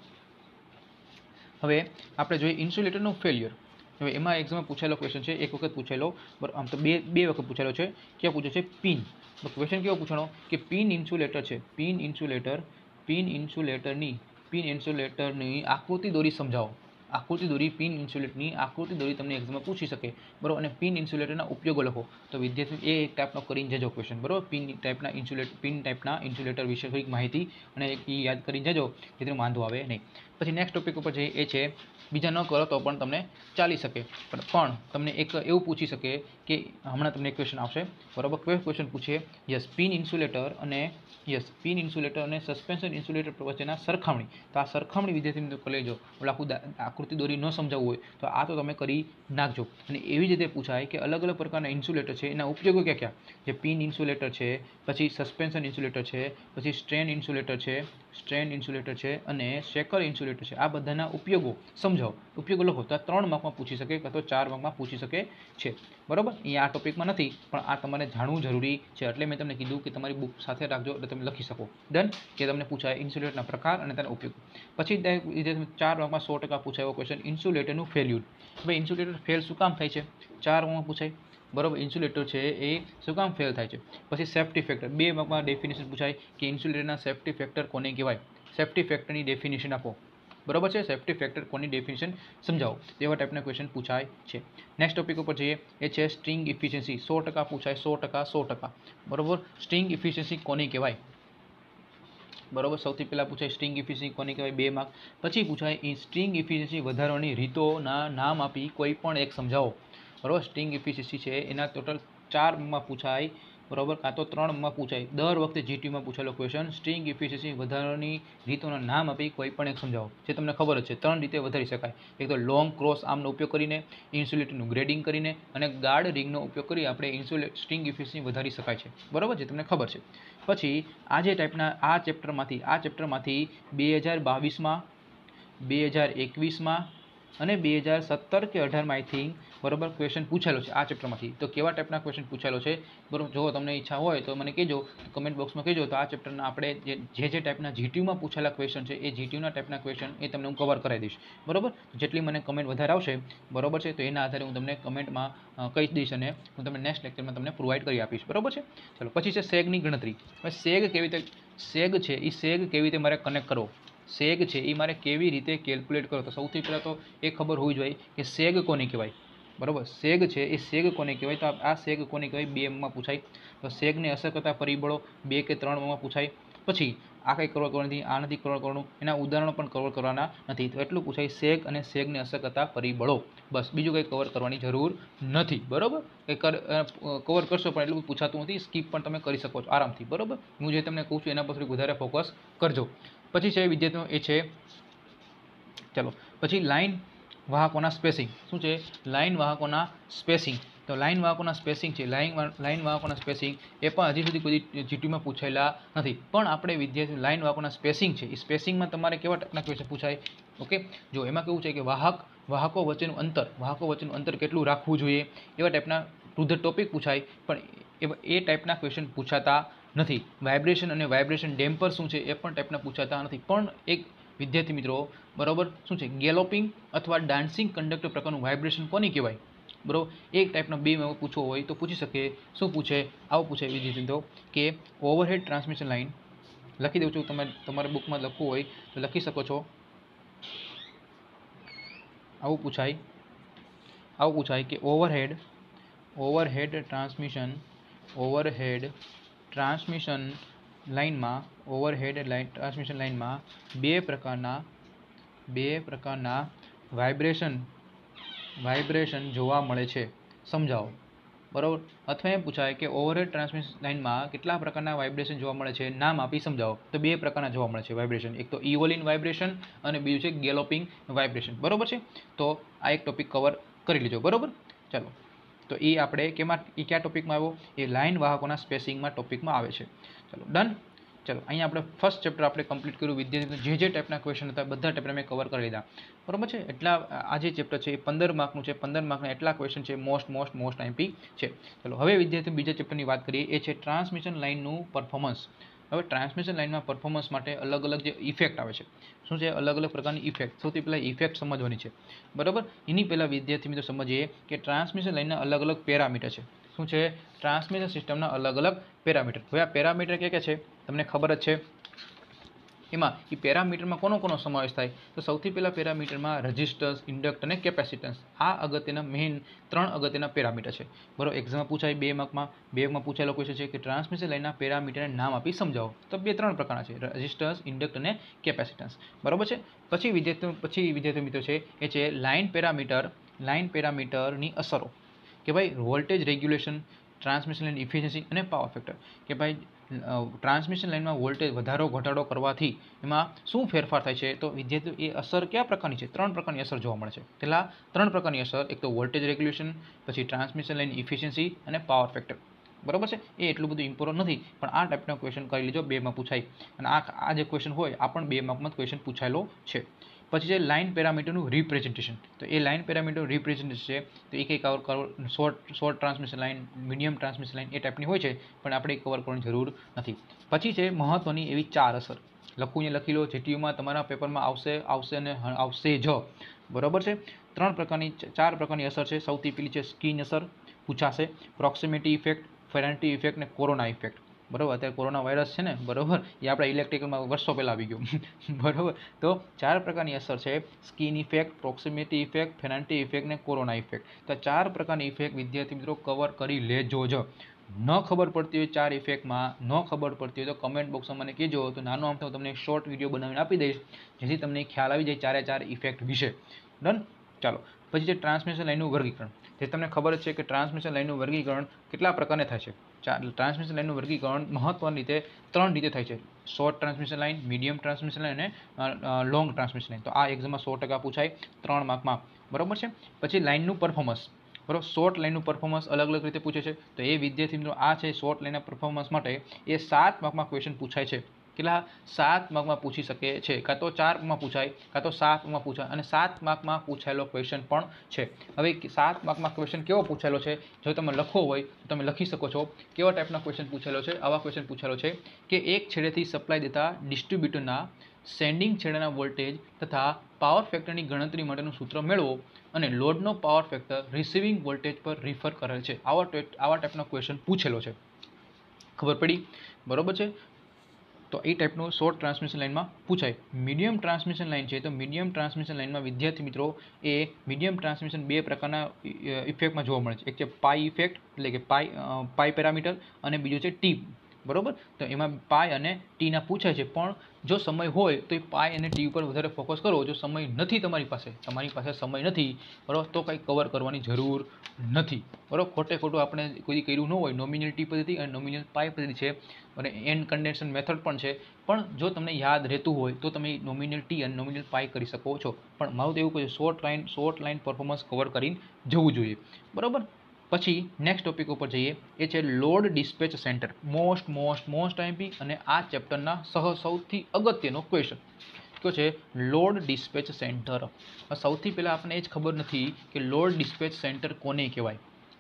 હવે આપણે જોઈએ ઇન્સ્યુલેટરનું ફેલ્યોર. હવે એમાં એક્ઝામમાં પૂછાયેલો ક્વેશ્ચન છે, એક વખત પૂછેલો, બરાબર, આમ તો બે બે વખત પૂછેલો છે. ક્યાં પૂછે છે, પિન. તો ક્વેશ્ચન કેવો પૂછાણો કે પિન ઇન્સ્યુલેટર છે, પિન ઇન્સ્યુલેટર, પિન ઇન્સ્યુલેટરની પિન ઇન્સ્યુલેટરની આકૃતિ દોરી સમજાવો. આકૃતિ દોરી, પિન ઇન્સ્યુલેટરની આકૃતિ દોરી તમને એક્ઝામમાં પૂછી શકે, બરાબર. અને પિન ઇન્સ્યુલેટરના ઉપયોગો લખો. તો વિદ્યાર્થી એ એક ટાઈપનો કરીને જજો ક્વેશ્ચન, બરાબર. પિન ટાઈપના ઇન્સ્યુલેટ પિન ટાઈપના ઇન્સ્યુલેટર વિશે થોડીક માહિતી અને એ યાદ કરીને જજો એટલે વાંધો આવે નહીં. પછી નેક્સ્ટ ટોપિક ઉપર જઈએ. એ છે બીજા ન કરો તો પણ તમને ચાલી શકે, પણ તમને એક એવું પૂછી શકે કે હમણાં તમને ક્વેશ્ચન આવશે, બરાબર. ક્વેશ્ચન પૂછે યસ પિન ઇન્સ્યુલેટર અને યસ પિન ઇન્સ્યુલેટર અને સસ્પેન્શન ઇન્સ્યુલેટર વચ્ચેના સરખામણી. તો આ સરખામણી વિદ્યાર્થી મિત્રો કરી લેજો. એટલે આખું આકૃતિ દોરી ન સમજાવવું હોય તો આ તો તમે કરી નાખજો. અને એવી જ રીતે પૂછાય કે અલગ અલગ પ્રકારના ઇન્સ્યુલેટર છે એના ઉપયોગો ક્યાં ક્યાં, જે પિન ઇન્સ્યુલેટર છે, પછી સસ્પેન્શન ઇન્સ્યુલેટર છે, પછી સ્ટ્રેન ઇન્સ્યુલેટર છે, સ્ટ્રેન ઇન્સ્યુલેટર છે અને શેકર ઇન્સ્યુલેટર છે, આ બધાના ઉપયોગો સમજાવો, ઉપયોગો લખો. તો આ ત્રણ માર્કમાં પૂછી શકે કાં તો ચાર માર્કમાં પૂછી શકે છે, બરાબર. એ આ ટોપિકમાં નથી પણ આ તમારે જાણવું જરૂરી છે. એટલે મેં તમને કીધું કે તમારી બુક સાથે રાખજો એટલે તમે લખી શકો. ધન કે તમને પૂછાય ઇન્સ્યુલેટરના પ્રકાર અને તેના ઉપયોગ. પછી ચાર માર્કમાં સો ટકા પૂછાય ક્વેશ્ચન ઇન્સ્યુલેટરનું ફેલ્યુર. હવે ઇન્સ્યુલેટર ફેલ શું કામ થાય છે, ચાર માં પૂછાય, બરાબર. ઇન્સ્યુલેટર છે એ શું કામ ફેલ થાય છે. પછી સેફ્ટી ફેક્ટર, બે માર્કમાં ડેફિનેશન પૂછાય કે ઇન્સ્યુલેટરના સેફ્ટી ફેક્ટર કોને કહેવાય, સેફ્ટી ફેક્ટરની ડેફિનેશન આપો, બરાબર છે. સેફ્ટી ફેક્ટર કોની ડેફિનેશન સમજાવો, તેવા ટાઈપના ક્વેશ્ચન પૂછાય છે. નેક્સ્ટ ટોપિક ઉપર જઈએ. એ છે સ્ટ્રિંગ ઇફિશિયન્સી. સો ટકા પૂછાય, સો ટકા સો ટકા બરાબર. સ્ટ્રિંગ ઇફિશિયન્સી કોને કહેવાય, બરાબર. સૌથી પહેલાં પૂછાય સ્ટ્રિંગ ઇફિશિયન્સી કોને કહેવાય, બે માર્ક. પછી પૂછાય એ સ્ટ્રિંગ ઇફિશિયન્સી વધારવાની રીતોના નામ આપી કોઈ પણ એક સમજાવો, બરાબર. સ્ટ્રિંગ ઇફિશિયન્સી છે એના ટોટલ ચાર માં પૂછાય, बराबर कां तो त्रण में पूछाय दर वखते जीटीयू में पूछेलो क्वेश्चन स्ट्रिंग इफिशियंसी वधारवानी રીતોના नाम आपी कोईपण एक समझाओ जो तमने खबर है त्रण रीते वधारी शकाय। एक तो लॉन्ग क्रॉस आर्मनो उपयोग करीने इन्स्युलेटरनुं ग्रेडिंग करीने अने गार्ड रिंगनो उपयोग करी आपणे इन्स्युलेट स्ट्रिंग इफिशियंसी वधारी शकाय छे बराबर जे तमने खबर छे। पछी आ जे टाइपना आ चेप्टरमांथी आ चेप्टरमांथी बे हज़ार बावीस मां बे हज़ार एकवीस मां अने बे हज़ार सत्तर के अठार में आई थिंक बराबर क्वेश्चन पूछेलो है आ चैप्टर में तो केवा टाइपना क्वेश्चन पूछेलो है बराबर जो तमने इच्छा हो तो मैंने कहो कमेंट बॉक्स में कहो। तो आ चैप्टर आपणे जे जे टाइपना जीटीयू में पूछेला क्वेश्चन है ये जीटीयू टाइपना क्वेश्चन ए तमने हूँ कवर कराई दईश बराबर जेटली मैंने कमेंट वधारे आवशे बराबर है तो एना आधारे हूँ तमने कमेंट में कही दईश अने हूँ तमने नेक्स्ट लेक्चर में तमने प्रोवाइड करी आपीश बराबर है। चलो पछी छे सेगनी गणतरी सेग केवी रीते सेग है ए सेग केवी रीते मारे कनेक्ट करो सेग है ये मारे केवी रीते केल्क्युलेट करो। तो सौथी पहला तो ये खबर होवी जोईए कि सेग कोने कहेवाय बराबर सेग है ये सेग कोने कहेवाय। तो आ सेग कोने कहेवाय बे एम में पूछाय तो सेग ने असर करता परिबळो बे के त्रण में पूछाय। पछी आ कई करोड़ करवानी आ नहीं करोड़ करवानुं एना उदाहरणों पण कवर करवाना नथी तो एटलुं पूछाय सेग अने सेग ने असर करता परिबळो बस बीजुं कंई कवर करवानी जरूर नथी बराबर के कवर करशो पण एटलुं पूछातुं नथी स्कीप पण तमे करी शको छो आरामथी बराबर। हूँ जे तमने कहूं छुं एना पर वधारे फोकस करजो। पछी है विद्यार्थियों ए चलो पछी लाइन वाहकों स्पेसिंग शू है लाइन वाहकों स्पेसिंग तो लाइन वाहकों स्पेसिंग है लाइन लाइन वाहकों स्पेसिंग ए हजी सुधी कोई जीटीयू में पूछायेला नहीं पण आपणे विद्यार्थी लाइन वाहकों स्पेसिंग है स्पेसिंग में तमारे केवा टाइपना क्वेश्चन पूछाय। ओके जो एमां केवुं छे कि वाहक वाहकों वच्चेनुं अंतर वाहकों वच्चेनुं अंतर केटलुं राखवुं जोईए एवा टाइपना टू ध टॉपिक पूछाय पण ए टाइपना क्वेश्चन पूछाता नहीं। वाइब्रेशन और वाइब्रेशन डेम्पर शू है ए पण टाइपना पूछाता नहीं पण एक विद्यार्थी मित्रों बराबर शू है गेलोपिंग अथवा डांसिंग कंडक्टर प्रकार वाइब्रेशन कोनी कहेवाय बराबर एक टाइपना बे में पूछो हो तो पूछी सके। शू पूछे आओ पूछे विद्यार्थी मित्रों के ओवरहेड ट्रांसमिशन लाइन लखी दऊँ छूँ तमारे तमारे बुक में लखवू हो तो लखी सको छो आवुं पूछाय आवुं पूछाय कि overhead overhead transmission overhead transmission line में ओवरहेड लाइन ट्रांसमिशन लाइन में बे प्रकारना बे प्रकारना वाइब्रेशन वाइब्रेशन जोवा मळे छे समझाओ बराबर अथवा एम पूछाय कि ओवरहेड ट्रांसमिशन लाइन में केटला प्रकारना वाइब्रेशन जोवा मळे छे नाम आपी समझाओ। तो बे प्रकारना जोवा मळे छे वाइब्रेशन एक तो इवोलिन वाइब्रेशन अने बीजुं छे गेलोपिंग वाइब्रेशन बराबर छे। तो आ एक टॉपिक कवर करी लीजो बराबर। चलो तो ये आपणे केमा ए क्या टॉपिक में आव्यो ए लाइन वाहकों स्पेसिंग में टॉपिक में आवे छे। चलो डन। चलो अहीं आपणे फर्स्ट चैप्टर आपणे कम्प्लीट कर्युं विद्यार्थी जे जे टाइपना क्वेश्चन हता बधा टाइपना मैं कवर करी लीधा बराबर छे। एटला आ जे चैप्टर छे पंदर मार्कनुं छे पंदर मार्कना एटला क्वेश्चन छे मोस्ट मोस्ट मोस्ट एमपी छे। चलो हवे विद्यार्थी बीजा चैप्टरनी वात करीए ए छे ट्रांसमिशन लाइननुं परफॉर्मन्स। हवे ट्रांसमिशन लाइन में परफॉर्मन्स माटे अलग अलग जे इफेक्ट आवे छे शू है अलग अलग प्रकार की इफेक्ट सौथी पहला इफेक्ट समझवानी है बराबर। एनी पहला विद्यार्थी मित्रों समझिए कि ट्रांसमिशन लाइन अलग अलग पेरामीटर है शू है ट्रांसमिशन सीस्टम अलग अलग पेरामीटर। हवे आ पेरामीटर क्या क्या है तमने खबर ज है एमां ई पेरामीटर में कोनो कोनो समावेश थाय तो सौथी पहला पेरामीटर में रेजिस्टन्स इंडक्टन्स अने केपेसिटन्स आ अगत्यना मेन त्रण अगत्यना पेरामीटर है बराबर। एक्जाम में पूछाय बे मार्क में बे मार्क में पूछेलो क्वेश्चन है कि ट्रांसमिशन लाइन पेरामीटर नाम आपी समझाओ। तो बे त्रण प्रकारना है रेजिस्टन्स इंडक्ट अने केपेसिटन्स बराबर है। पछी विद्यार्थी पछी विद्यार्थी मित्रों है ए छे लाइन पेरामीटर लाइन पेरामीटरनी असरो के भाई voltage regulation transmission line efficiency अने पावर फेक्टर के भाई ट्रांसमिशन लाइन में वोल्टेज वधारो घटाडो करवाथी एमां शुं फेरफार थाय छे। तो विद्यार्थी ए असर क्या प्रकारनी छे त्रण प्रकारनी असर जोवा मळे छे। पहेला त्रण प्रकारनी असर एक तो वोल्टेज रेग्युलेशन पछी ट्रांसमिशन लाइन इफिशियंसी अने पावर फेक्टर बराबर छे। ए एटलुं बधुं इम्पोर्टंट नथी पण आ टाइपनो क्वेश्चन करी लीजो बे मां पूछाय अने आ आ जे क्वेश्चन होय आ पण बे मार्कमां क्वेश्चन पूछायलो छे। पछी छे लाइन पेरामीटरनुं रिप्रेजेन्टेशन तो ए लाइन पेरामीटर रिप्रेजेन्टेशन है तो ये कई कवर करो short short transmission line medium transmission line ए टाइपनी होय छे पण आपणे कवर करवानी जरूर नथी। पछी छे महत्वनी एवी चार असर लखूँ लखी लो जीटीयू में तमारा पेपर में आवशे आवशे अने आवशे ज बराबर है। त्रण प्रकारनी चार प्रकारनी असर है सौथी पहेली छे स्किन असर पूछाशे प्रोक्सिमिटी इफेक्ट फेरन्टी इफेक्ट ने कोरोना इफेक्ट बराबर अत्यारे कोरोना वायरस है बराबर ये आपणे इलेक्ट्रिकल में वर्षों पहला आवी गयो बराबर। तो चार प्रकार की असर है skin effect proximity effect Ferranti effect ने कोरोना इफेक्ट। तो चार प्रकार की इफेक्ट विद्यार्थी मित्रों कवर करी लेजो ज न खबर पड़ती हो चार इफेक्ट में न खबर पड़ती हो तो कमेंट बॉक्स में मैंने कहो तो नानो आमथी हूँ तमने शॉर्ट विडियो बनावीने आपी दईश जेथी तमने ख्याल आवी जाए चारे चार इफेक्ट विषे डन। चलो पछी जे ट्रांसमिशन लाइननुं वर्गीकरण जे तमने खबर है कि ट्रांसमिशन लाइननुं वर्गीकरण केटला प्रकारने थाय छे ट्रांसमिशन लाइन वर्गीकरण महत्वपूर्ण रीते त्रण रीते थाय छे short transmission line medium transmission line अने लॉन्ग ट्रांसमिशन लाइन तो आ एक्जाम में सौ टका पूछाय त्रण मार्क में बराबर छे। पछी लाइननुं परफॉर्मन्स बराबर शॉर्ट लाइननुं परफॉर्मन्स अलग अलग रीते पूछे छे तो ए विद्यार्थी मित्रों आ छे शॉर्ट लाइनना परफॉर्मन्स माटे ए सात मार्क में क्वेश्चन पूछाय छे केला सात मार्क में पूछी सके छे का तो चार मार्क में पूछाय का तो सात मार्क में पूछाय अने सात मार्क में पूछायेलो क्वेश्चन पण छे। हवे सात मार्क में क्वेश्चन केवो पूछायेलो छे जो तमे लखो होय तो तमे लखी सको छो केवा टाइपना क्वेश्चन पूछायेलो छे। आवा क्वेश्चन पूछायेलो छे के एक छेडेथी सप्लाय देता डिस्ट्रीब्यूटरना सेंडिंग छेडाना वोल्टेज तथा पावर फेक्टरनी गणतरी माटेनुं सूत्र मेळवो अने लोडनो पावर फेक्टर रिसीविंग वोल्टेज पर रिफर करेल छे। आवा आवा टाइपनो क्वेश्चन पूछेलो छे खबर पड़ी बरोबर छे। तो ए टाइपनो शॉर्ट ट्रांसमिशन लाइन में पूछाय। मीडियम ट्रांसमिशन लाइन है तो मीडियम ट्रांसमिशन लाइन में विद्यार्थी मित्रों ए मीडियम ट्रांसमिशन बे प्रकारना इफेक्ट में जोवा मळे छे एक है पाई इफेक्ट एटले के पाई पाई पेरामीटर और बीजो है टी बराबर तो एमां पाई अने टी ना पूछाय छे पण जो समय होय तो पाई अने टी पर वधारे फोकस करो। जो समय नथी तमारी पासे तमारी पासे समय नथी बराबर तो कंई कवर करवानी जरूर नथी बराबर खोटे खोटो आपणे कोई कर्युं न होय। नोमिनल टी पद्धति अने नोमिनल पाई पद्धति छे अने एन कंडेंसेशन मेथड पण छे पण जो तमने याद रहेतुं होय तो तमे नोमिनल टी अने नोमिनल पाई करी शको छो पण मारुं तो एवुं कहे short line short line performance cover करीने जवुं जोईए बराबर। पछी नेक्स्ट टॉपिक पर जाइए ये है load dispatch centre most most most IP और आ चैप्टरना सह सौथी अगत्यनो क्वेश्चन क्यों है लोड डिस्पेच सेंटर। सौथी पहला आपने एज खबर नहीं कि लोड डिस्पेच सेंटर कोने कहवाय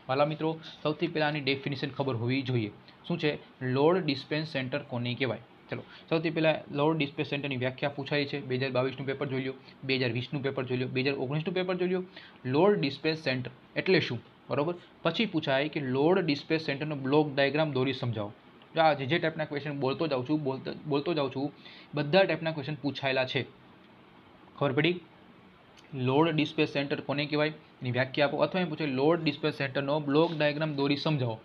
वाला मित्रों सौथी पहला आनी डेफिनिशन खबर होवी जोईए शुं छे लोड डिस्पेच सेंटर कोने कहवाय। चलो सौथी पहला लोड डिस्पेच सेंटर की व्याख्या पूछाई है दो हज़ार बाईस नुं पेपर जोई लो दो हज़ार बीस नुं पेपर जोई लो दो हज़ार ओगणीस नुं पेपर जोई लो लोड डिस्पेच सेंटर एटले शुं बराबर। पछी पूछाय कि लोड डिस्पेच सेंटरनो ब्लॉक डायग्राम दौरी समझाओ आ जे जे टाइपना क्वेश्चन बोलतो जाऊँ छूँ बोलता बोलतो जाऊँ छूँ बधा टाइपना क्वेश्चन पूछायेला छे खबर पड़ी। लोड डिस्पेच सेंटर कोने कहेवाय एनी व्याख्या आपो अथवा एम पूछे लोड डिस्पेच सेंटरनो ब्लॉक डायग्राम दौरी समझाओ।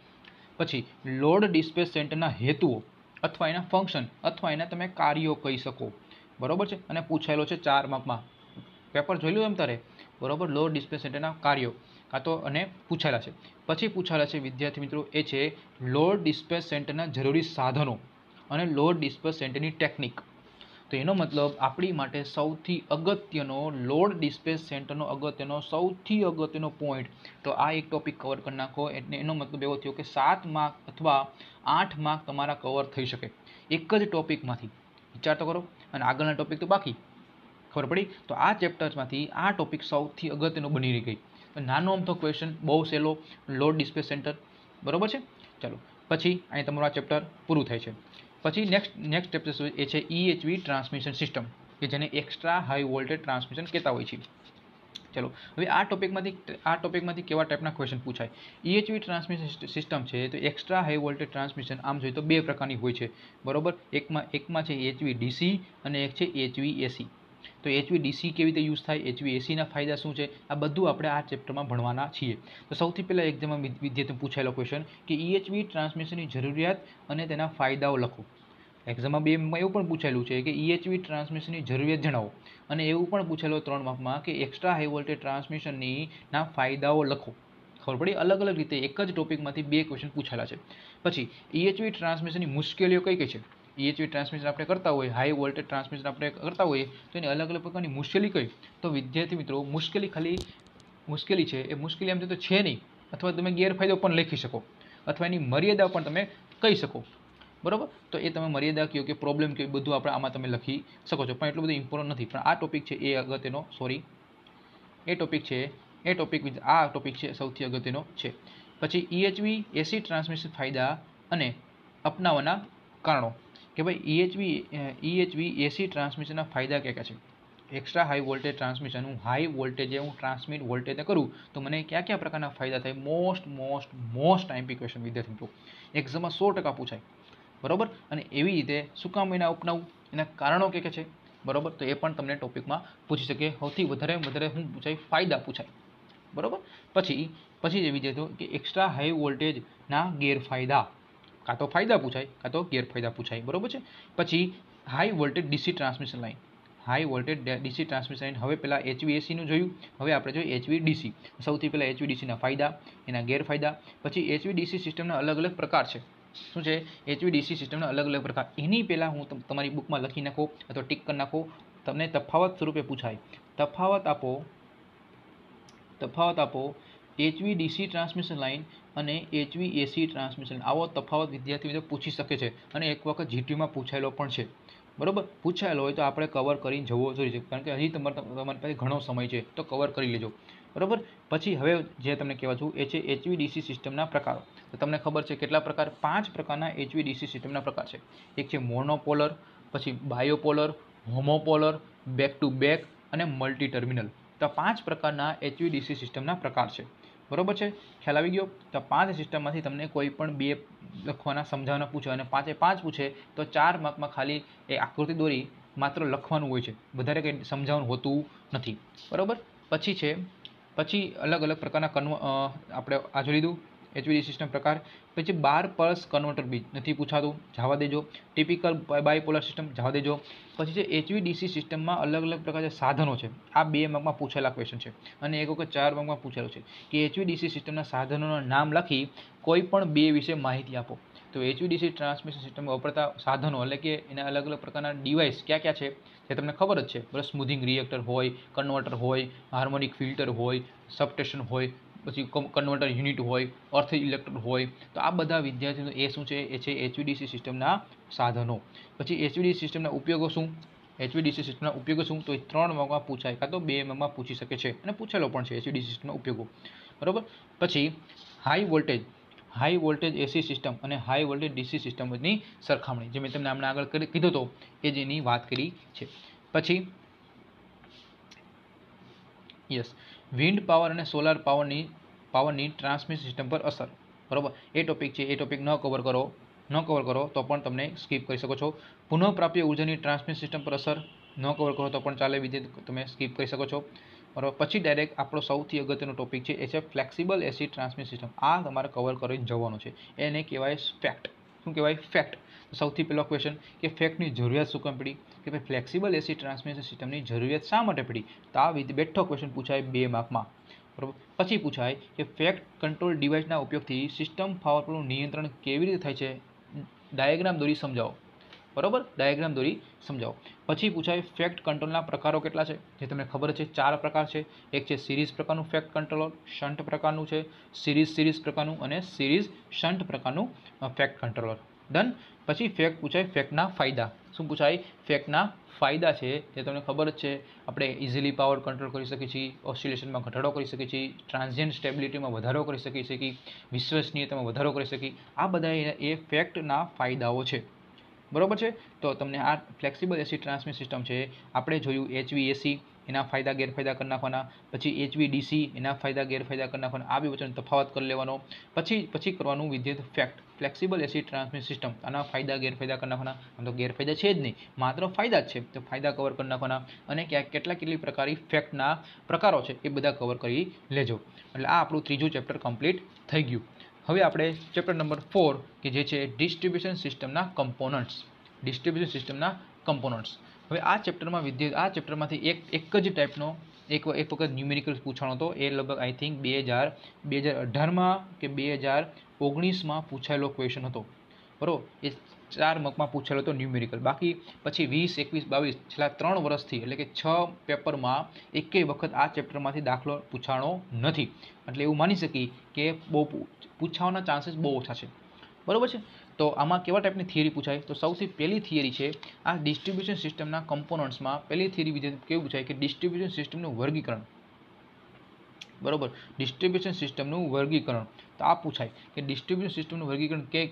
पछी लोड डिस्पेच सेंटरना हेतुओ अथवा एना फंक्शन अथवा एना तमे कार्यो कही सको बराबर छे अने पूछायेलो छे चार मार्कमां पेपर जोई लो एम तारे बराबर लोड डिस्पेच सेंटरना कार्यो का तो अने पूछायेला छे। पछी पूछायेला छे विद्यार्थी मित्रों ए छे लोड डिस्पेच सेंटरना जरूरी साधनों अने लोड डिस्पेच सेंटरनी टेक्निक तो एनो मतलब आपणी माटे सौथी अगत्यनो लोड डिस्पेच सेंटरनो अगत्यनो सौथी अगत्यनो पॉइंट तो आ एक टॉपिक कवर कर नाखो एटले एनो मतलब एवो थयो के सात मार्क अथवा आठ मार्क तमारा कवर थई शके एक ज टॉपिकमांथी विचार तो करो अने आगळना टॉपिक तो बाकी खबर पड़ी। तो आ चेप्टर्समांथी आ टॉपिक सौथी अगत्यनो बनी गई तो नानो अमथो क्वेश्चन बहु सहेलो लोड डिस्पेच सेंटर बराबर है। चलो पछी अहीं तमारुं आ चेप्टर पूरुं थाय छे। पछी नेक्स्ट नेक्स्ट चेप्टर ए छे ईएचवी ट्रांसमिशन सीस्टम के जेने एक्स्ट्रा हाई वोल्टेज ट्रांसमिशन कहेता होय छे। चलो हवे आ टॉपिकमांथी आ टॉपिकमांथी केवा टाइपना क्वेश्चन पूछाय ईएचवी ट्रांसमिशन सीस्टम छे तो एक्स्ट्रा हाई वोल्टेज ट्रांसमिशन आम जोईए तो बे प्रकारनी होय छे बराबर एक मां एक मां छे एचवीडीसी अने एक छे एचवीएसी तो एचवीडीसी केवी रीते यूज थाय एचवीएसी ना फायदा शुं छे आ बधुं आपणे आ चेप्टर में भणवाना छीए। तो सौथी पहेला एक्जाम में विद्यार्थी पूछायेलो क्वेश्चन कि ईएचवी ट्रांसमिशननी जरूरियात अने तेना फायदाओ लखो। एक्जाम में बे मां एवुं पण पूछायेलुं छे कि ईएचवी ट्रांसमिशननी जरूरियात जणावो अने एवुं पण पूछायेलो त्रण मार्कमां कि एक्स्ट्रा हाई वोल्टेज ट्रांसमिशननी ना फायदाओ लखो खबर पड़ी। अलग अलग रीते एक ज टॉपिकमांथी बे क्वेश्चन पूछायेला छे। पछी ईएचवी ट्रांसमिशननी मुश्केलीओ कई कई छे ईएचवी ट्रांसमिशन आपणे करता होय हाई वोल्टेज ट्रांसमिशन आपणे करता होय तो एनी अलग अलग प्रकारनी मुश्केली कई तो विद्यार्थी मित्रों मुश्केली खाली मुश्केली छे ए मुश्केली एम तो छे नहीं अथवा तमे गैरफायदो पण लखी शको अथवा एनी मर्यादा पण तमे कही शको बराबर। तो ए तमे मर्यादा कहो कि प्रॉब्लम कहो बधुं आपणे आमां तमे लखी शको छो पण एटलो बधो इम्पोर्टंट नथी पण आ टॉपिक छे ए अगत्यनो सॉरी ए टॉपिक छे ए टॉपिक आ टॉपिक छे सौथी अगत्यनो छे। पछी ईएचवी एसी ट्रांसमिशन फायदा अने अपनाववाना कारणो कि भाई ईएचवी ईएचवी एसी ट्रांसमिशन ना फायदा क्या क्या है एक्स्ट्रा हाई वोल्टेज ट्रांसमिशन हूँ हाई वोल्टेज हूँ ट्रांसमिट वोल्टेज करूँ तो मैंने क्या क्या प्रकार ना फायदा थे most most most IMP question विद्यार्थी मित्रों एक्जाम में सौ टका पूछाय बराबर अने एवी रीते शुं काम एना अपनावुं एना कारणों क्या क्या है बराबर तो ए पण तमने टॉपिक में पूछी सके सौथी वधारे वधारे शुं पूछाय फायदा पूछाय बराबर। पछी पछी विद्यार्थीओ कि एक्स्ट्रा हाई वोल्टेज ना गैरफायदा का तो फायदा पूछाय का तो गैरफायदा पूछाय बराबर है। पछी high voltage DC transmission line high voltage DC transmission line. हवे पहला एचवीएसी નું જોયું, હવે આપણે જોઈએ एचवीडीसी। સૌથી પહેલા एचवीडीसी ના ફાયદા, એના ગેરફાયદા, પછી एचवीडीसी સિસ્ટમના અલગ અલગ પ્રકાર છે। શું છે एचवीडीसी સિસ્ટમના અલગ અલગ પ્રકાર? એની પહેલા હું તમારી બુકમાં લખી નાખો અથવા ટીક કરી નાખો, તમને તફાવત સ્વરૂપે પૂછાય। તફાવત આપો, તફાવત આપો एचवीडीसी ट्रांसमिशन लाइन और एचवीएसी ट्रांसमिशन। आवो तफावत विद्यार्थी मित्रों पूछी सके छे अने एक वखत जीटीयू में पूछायेलो पण छे। बराबर पूछायेलो होय तो आपणे कवर करीने जवो जोईए, कारण के हजी तमारी पासे घणो समय छे तो कवर करी लेजो। बराबर पछी हवे जे तमने कहेवा छुं ए छे एचवीडीसी सिस्टमना प्रकारो। तो तमने खबर छे केटला प्रकार? पांच प्रकारना एचवीडीसी सिस्टमना प्रकार छे। एक छे मोनोपोलर, पछी bipolar, homopolar, back to back अने मल्टी टर्मिनल। तो पांच प्रकारना एचवीडीसी सिस्टमना प्रकार छे। बराबर है, ख्याल आ गयो। तो पांच सिस्टम में तमने कोईपण बे लखवाना समझावाना पूछे और पांचे पांच पूछे तो चार मार्क में खाली ए आकृति दौरी मात्र लखवानुं होय छे, वधारे कंई समझावनुं होतुं नथी। बराबर पछी छे, पछी अलग अलग प्रकारना कन्व आपणे आज लीधुं एचवीडी सिस्टम प्रकार। पीछे बार पल्स कन्वर्टर बीज नहीं पूछातु, जावा देजो। टिपिकल बायपोलर सिस्टम जावा देजो। पीछे एचवीडीसी सिस्टम में अलग अलग प्रकार के साधनों है। आ बे मार्क में पूछेला क्वेश्चन है और एक वक्त चार मार्क में पूछेलो है कि एचवीडीसी सिस्टम साधनों नाम लखी कोईपण बे विषय माहिती आपो। तो एचवीडीसी ट्रांसमिशन सिस्टम में वपरता साधनों एटले के एना अलग अलग प्रकारना डिवाइस क्या क्या है ये तमने खबर ज है। स्मूथिंग रिएक्टर होय, कन्वर्टर होय, हार्मोनिक फिल्टर होय, सबस्टेशन होय, पछी कन्वर्टर यूनिट होय, अर्थ इलेक्ट्रोड होय। तो आ बधा विद्यार्थीओ ए शुं छे? ए छे एचवीडीसी सिस्टमना साधनों। पछी एचवीडीसी सिस्टमना उपयोगो शुं? एचवीडीसी सिस्टमना उपयोगो शुं? तो त्रण मार्कमां पूछाय कां तो बे मार्कमां पूछी शके छे अने पूछेलो पण छे एचवीडीसी सिस्टमना उपयोगो। बरोबर पछी high voltage, high voltage AC system और हाई वोल्टेज डीसी सिस्टमनी सरखामणी जे मैं तमने हमणे आगळ कीधो तो ए जेनी वात करी छे। पछी यस विंड पावर और सोलर पावरनी पावरनी ट्रांसमिशन सिस्टम पर असर। बराबर ए टॉपिक है, ये टॉपिक न कवर करो, न कवर करो तो पण तमने स्कीप कर सको छो। पुनः प्राप्य ऊर्जानी ट्रांसमिशन सिस्टम पर असर न कवर करो तो पण चाले, विद्यार्थी तमे स्कीप कर सको छो। बराबर पछी डायरेक्ट आपणो सौथी अगत्यनो टॉपिक है ए छे फ्लेक्सिबल एसी ट्रांसमिशन सिस्टम। आ तमारे कवर करीने जवानो छे। एने कहेवाय फैक्ट। शुं कहेवाय? फैक्ट। तो सौथी पहेलो क्वेश्चन के फैक्टनी जरूरियात शुं पड़ी कि भाई फ्लेक्सिबल एसी ट्रांसमिशन सिस्टमनी जरूरियात शा माटे पड़ी? तो आ बेठो क्वेश्चन पूछाय बे मार्कमां। बराबर पछी पूछाय कि फैक्ट कंट्रोल डिवाइसना उपयोगथी सिस्टम पावर परनुं नियंत्रण केवी रीते थाय छे? डायग्राम दौरी समजावो। बराबर डायग्राम दौरी समझाओ। पछी पूछाय फैक्ट कंट्रोलना प्रकारों केटला छे? जे तमने खबर छे चार प्रकार छे। एक छे सीरीज प्रकारनुं फैक्ट कंट्रोलर, शंट प्रकारनुं छे, सीरीज सीरीज प्रकारनुं अने सीरीज शंट प्रकारनुं फैक्ट कंट्रोलर। डन। पछी फैक्ट पूछाय फैक्टना फायदा। शुं पूछाय? फैक्टना फायदा छे जे तमने खबर छे आपणे इझीली पावर कंट्रोल करी सकीए छीए, ऑसिलेशनमां घटाडो करी सकीए छीए, ट्रांजिएंट स्टेबिलिटीमां वधारो करी सकीए छीए, विश्वसनीयतामां वधारो करी सकीए। आ बधा ए फैक्टना फायदाओ छे। बराबर है। तो तमने आ फ्लेक्सिबल एसी ट्रांसमिशन सिस्टम है आपणे जोयुं एचवीएसी एना फायदा गैरफायदा कर नाखवाना, पछी एचवीडीसी एना फायदा गैरफायदा कर नाखवाना, आ बे वच्चेनो तफावत कर लेवानो। पछी पछी करवानुं विद्युत FACT flexible AC transmission system आना फायदा गैरफायदा कर नाखवाना। आम तो गैरफायदा छे ज नहीं, मात्र फायदा ज छे, तो फायदा कवर कर नाखवाना अने क्या केटला केटली प्रकारी फैक्टना प्रकारों छे ए बधा कवर करी लेजो। एटले आ आपणुं त्रीजो चेप्टर कम्प्लीट थई गयुं। हवे आपणे चैप्टर नंबर फोर के जे छे डिस्ट्रीब्यूशन सिस्टमना कम्पोनट्स। डिस्ट्रीब्यूशन सिस्टमना कम्पोनट्स। हवे आ चैप्टर में विद्यार्थी आ चैप्टर में एक एक ज टाइपनो एक एक वखत न्यूमेरिकल पूछाणो तो ए लगभग आई थिंक बेहजार बेहजार अठार में के बेहजार ओगनीस में पूछायेलो क्वेश्चन हतो। बरोबर ए चार मार्क में पूछेलो तो न्यूमेरिकल, बाकी पछी वीस एकवीस बावीस छेल्ला त्रण वर्षथी एटले के छ पेपर में एकेय वखत आ चैप्टर में दाखलो पूछाणो नथी, एटले एवुं मानी सकी के बहु पूछावाना चांसेस बहु ओछा छे। बरोबर है। तो आमां केवा टाइपनी थियरी पूछाय? तो सौथी पहेली थियरी है आ डिस्ट्रीब्यूशन सिस्टमना कम्पोनट्स में पहेली थियरी विद्यार्थी केवी पूछाय कि डिस्ट्रीब्यूशन सिस्टमनुं वर्गीकरण। बराबर डिस्ट्रीब्यूशन सिस्टमनुं वर्गीकरण तो आ पूछाय कि डिस्ट्रीब्यूशन सिस्टमनुं वर्गीकरण के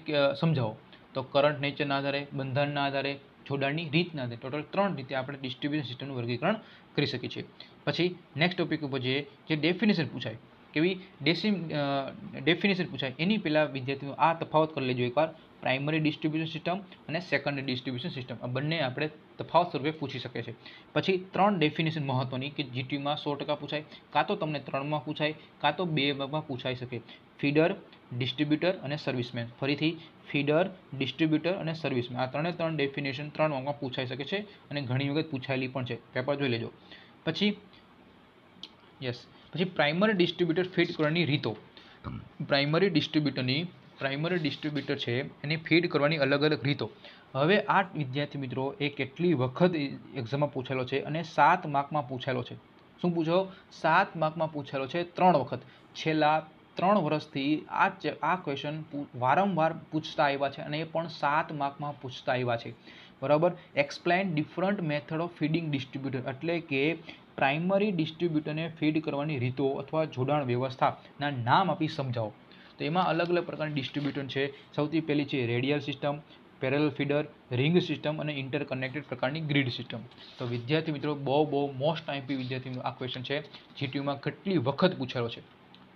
समझाओ। तो करंट नेचर आधारे, बंधन आधारे, जोड़ाण रीतना आधारे टोटल त्रण रीते आपणे डिस्ट्रीब्यूशन सिस्टम वर्गीकरण करी सकीए छीए। पछी नेक्स्ट टॉपिक उपर जईए जे डेफिनेशन पूछाय केवी डेफिनेशन पूछाय एनी पहेला विद्यार्थीओ आ तफावत कर लेजो एकवार। प्राइमरी डिस्ट्रीब्यूशन सिस्टम अने सेकंडरी डिस्ट्रीब्यूशन सिस्टम आ बंने आपणे તફાવત સ્વરૂપે પૂછી શકે છે। પછી ત્રણ ડેફિનેશન મહત્વની કે જીટીયુમાં સો ટકા પૂછાય, કાં તો તમને ત્રણમાં પૂછાય, કાં તો બેમાં પૂછાઈ શકે। ફીડર, ડિસ્ટ્રીબ્યુટર અને સર્વિસમેન, ફરીથી ફીડર, ડિસ્ટ્રીબ્યુટર અને સર્વિસમેન આ ત્રણે ત્રણ ડેફિનેશન ત્રણ અંગમાં પૂછાઈ શકે છે અને ઘણી વખત પૂછાયેલી પણ છે, પેપર જોઈ લેજો। પછી યસ પછી પ્રાઇમરી ડિસ્ટ્રીબ્યુટર ફીડ કરવાની રીતો, પ્રાઇમરી ડિસ્ટ્રીબ્યુટરની प्राइमरी डिस्ट्रीब्यूटर है एने फीड करने अलग अलग रीतों। हवे आ विद्यार्थी मित्रों केटली वखत एक्जाम में पूछेलो है और सात मार्क में पूछेलो है, शू पूछो सात मार्क में पूछेलो है त्रण वखत, छेल्ला त्रण वर्षथी आ आ क्वेश्चन वारंवार पूछता आव्या छे अने ए पण सात मार्क में पूछता आव्या छे, बराबर। Explain different method of feeding distributor एटले के प्राइमरी डिस्ट्रीब्यूटर ने फीड करवानी रीतो अथवा जोडाण व्यवस्था ना नाम आपी समझाओ। तो यहाँ अलग अलग प्रकार डिस्ट्रीब्यूटर है। सौथी पहली है radial system, parallel feeder, ring system और इंटरकनेक्टेड प्रकार की ग्रीड सीस्टम। तो विद्यार्थी मित्रों बहुत बहुत मोस्ट आईपी विद्यार्थी आ क्वेश्चन है जीटीयू में केटली वखत पूछेलो है,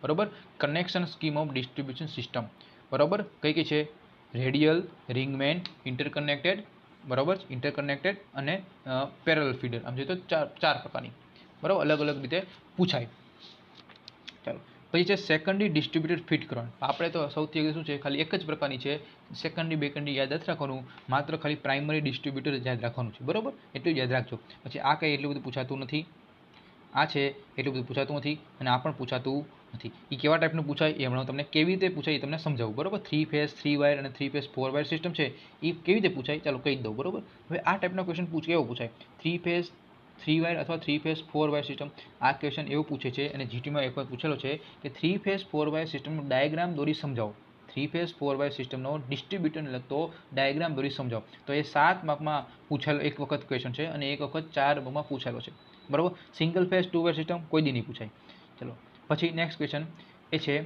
बराबर। Connection scheme of distribution system, बराबर, कई कई है रेडियल, रिंगमेन, इंटरकनेक्टेड, बराबर, इंटरकनेक्टेड और पेरेलल फीडर, आम जो तो चार चार प्रकार की, बराबर, अलग अलग रीते पूछाय। चलो पछी छे सेकंडरी डिस्ट्रीब्यूटेड फीड करण। आपणे तो सौथी अगली शुं छे, खाली एक ज प्रकारनी छे, सेकंडरी बेकंडरी याद नथी राखवानुं, मात्र खाली प्राइमरी डिस्ट्रीब्यूटर याद राखवानुं छे, बराबर, एटलुं याद राखजो। पछी आ कंई एटलुं बधुं पूछातुं नथी, आ छे एटलुं बधुं पूछातुं नथी अने आ पण पूछातुं नथी। ई केवा टाइपनुं पूछाय ए हमणां तमने केवी रीते पूछाय ए तमने समजावुं, बराबर। थ्री फेज थ्री वायर अने three phase four wire system छे ए केवी रीते पूछाय चालो कही दऊं, बराबर। हवे आ टाइपना क्वेश्चन पूछ केवो पूछाय, थ्री फेज थ्री वायर अथवा three phase four wire system आ क्वेश्चन एवं पूछे है और जीटी में एक बार पूछेलो है कि three phase four wire system diagram दौरी समझाओ, three phase four wire system distributor ने लगता डायग्राम दौरी समझाओ। तो ये सात मार्क में पूछेलो एक वक्त क्वेश्चन है और एक वक्त चार मार्क में पूछेलो है, बराबर। Single phase two wire system कोई दी नहीं पूछाय। चलो पछी नेक्स्ट क्वेश्चन ए है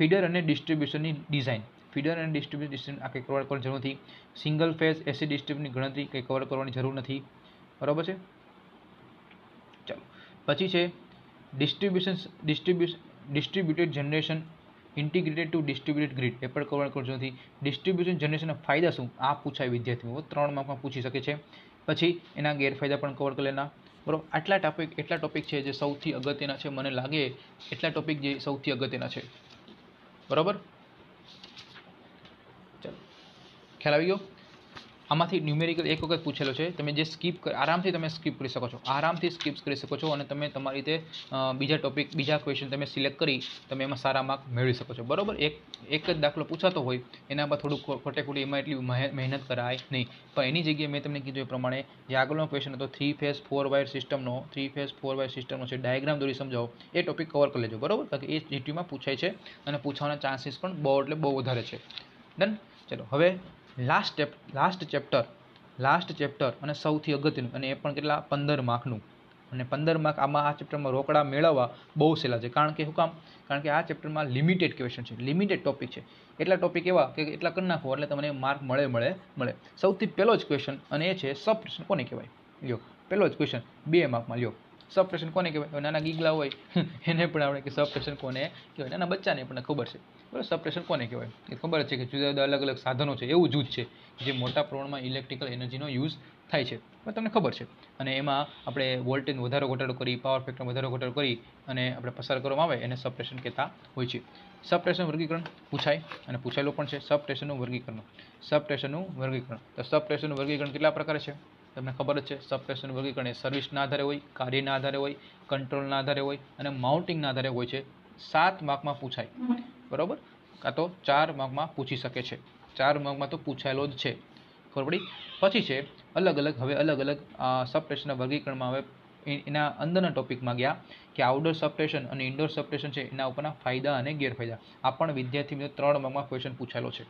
फीडर और distribution design, feeder and distribution design आ कहीं कवर करने जरूर नहीं, सींगल फेज एसी डिस्ट्रीब्यूशन की गणतरी कहीं कवर करने जरूर नहीं, बराबर है। पछी है distribution distribution distributed generation integrated to distributed grid ए पर कवर करजो थी। डिस्ट्रीब्यूशन जनरेशन फायदा शू आ पूछाय विद्यार्थी त्रण मार्क में पूछी सके। पछी एना गैरफायदा पर कवर कर लेना, बराबर। आटला टॉपिक एटला टॉपिक है जो सौथी अगत्यना है, मने लगे एटला टॉपिक जो सौथी अगत्यना है, बराबर। चलो ख्याल आवी गयो। आमाथी न्यूमेरिकल एक वक्त पूछेलो है, तमे जे स्कीप आराम से तमे स्कीप करी सको छो, आराम से स्कीप करी सको छो अने तमे तमारी रीते बीजा टॉपिक बीजा क्वेश्चन तमे सिलेक्ट करी तमे एमां सारा मार्क मेळवी सको छो, बराबर। एक एक ज दाखलो पूछातो होय एना पर थोड़ी खोटेखोटी एमां एटली मेहनत कराय नहीं, पण एनी जग्याए मैं तमने कीधुं ए प्रमाणे जे आगळनो क्वेश्चन हतो थ्री फेज फोर वायर सिस्टमनो थ्री फेज फोर वायर सिस्टमनो छे डायग्राम दौरी समजावो ए टॉपिक कवर कर लेजो, बराबर, कारण के ए जीटीयूमां पूछाय छे अने पूछवाना चांसेस पण बहु एटले बहु वधारे छे। डन। चलो हवे last chap last chapter last chapter और सौथी अगत्यनुं अने ए पण केटला पंदर मार्कनुं अने पंदर मार्क आमां आ चेप्टर में रोकड़ा मेळववा बहु सहेला छे, कारण के शुं काम कारण के आ चेप्टर में लिमिटेड क्वेश्चन है, लिमिटेड टॉपिक है, एटला टॉपिक एवा के एटला कर नाखो एटले तमने मार्क मळे मळे मळे। सौथी पहेलो ज क्वेश्चन अने ए छे सब प्रश्न कोने कहेवाय, ल्यो पहेलो ज क्वेश्चन बे मार्क में, ल्यो सब प्रश्न कोने कहेवाय, नाना गीगला होय एने पण आवडे के सब प्रश्न कोने कहेवाय, नाना बच्चाने पण खबर छे, बराबर, सब प्रश्न कोने कहेवाय। खबर है कि जुदा जुदा अलग अलग साधनों है एवं जूथ है जो मोटा प्रमाण में इलेक्ट्रिकल एनर्जीनो यूज थाय छे, तमने खबर है, अने एमां आपणे वोल्टेज वधारो घटाडो करी पावर फेक्टर वधारो घटाडो करी अने आपणे पसार करवामां आवे एने सबट्रेक्शन कहेता होय छे। सबट्रेक्शन वर्गीकरण पूछाय अने पूछेलुं पण छे, सबट्रेक्शननुं वर्गीकरण सबट्रेक्शननुं वर्गीकरण तो सबट्रेक्शननुं वर्गीकरण केटला प्रकार छे तमने खबर है। सबट्रेक्शन वर्गीकरण सर्विसना आधारे होय, कार्यना आधारे होय, कंट्रोलना आधारे होय अने माउंटिंगना आधारे होय छे। सात मार्क में पूछाय, बराबर, का तो चार मार्क में पूछी सके छे, चार मार्क में तो पूछायेलो ज छे, खबर पड़ी। पछी छे अलग अलग हवे अलग अलग सबट्रेक्शन वर्गीकरण में हवे एना अंदरना टॉपिक में गया कि आउटडोर सबट्रेक्शन अने इनडोर सबट्रेक्शन छे एना उपरना फायदा अने गैरफायदा। आ पण विद्यार्थी मित्रों त्रण मार्क में क्वेश्चन पूछायेलो छे,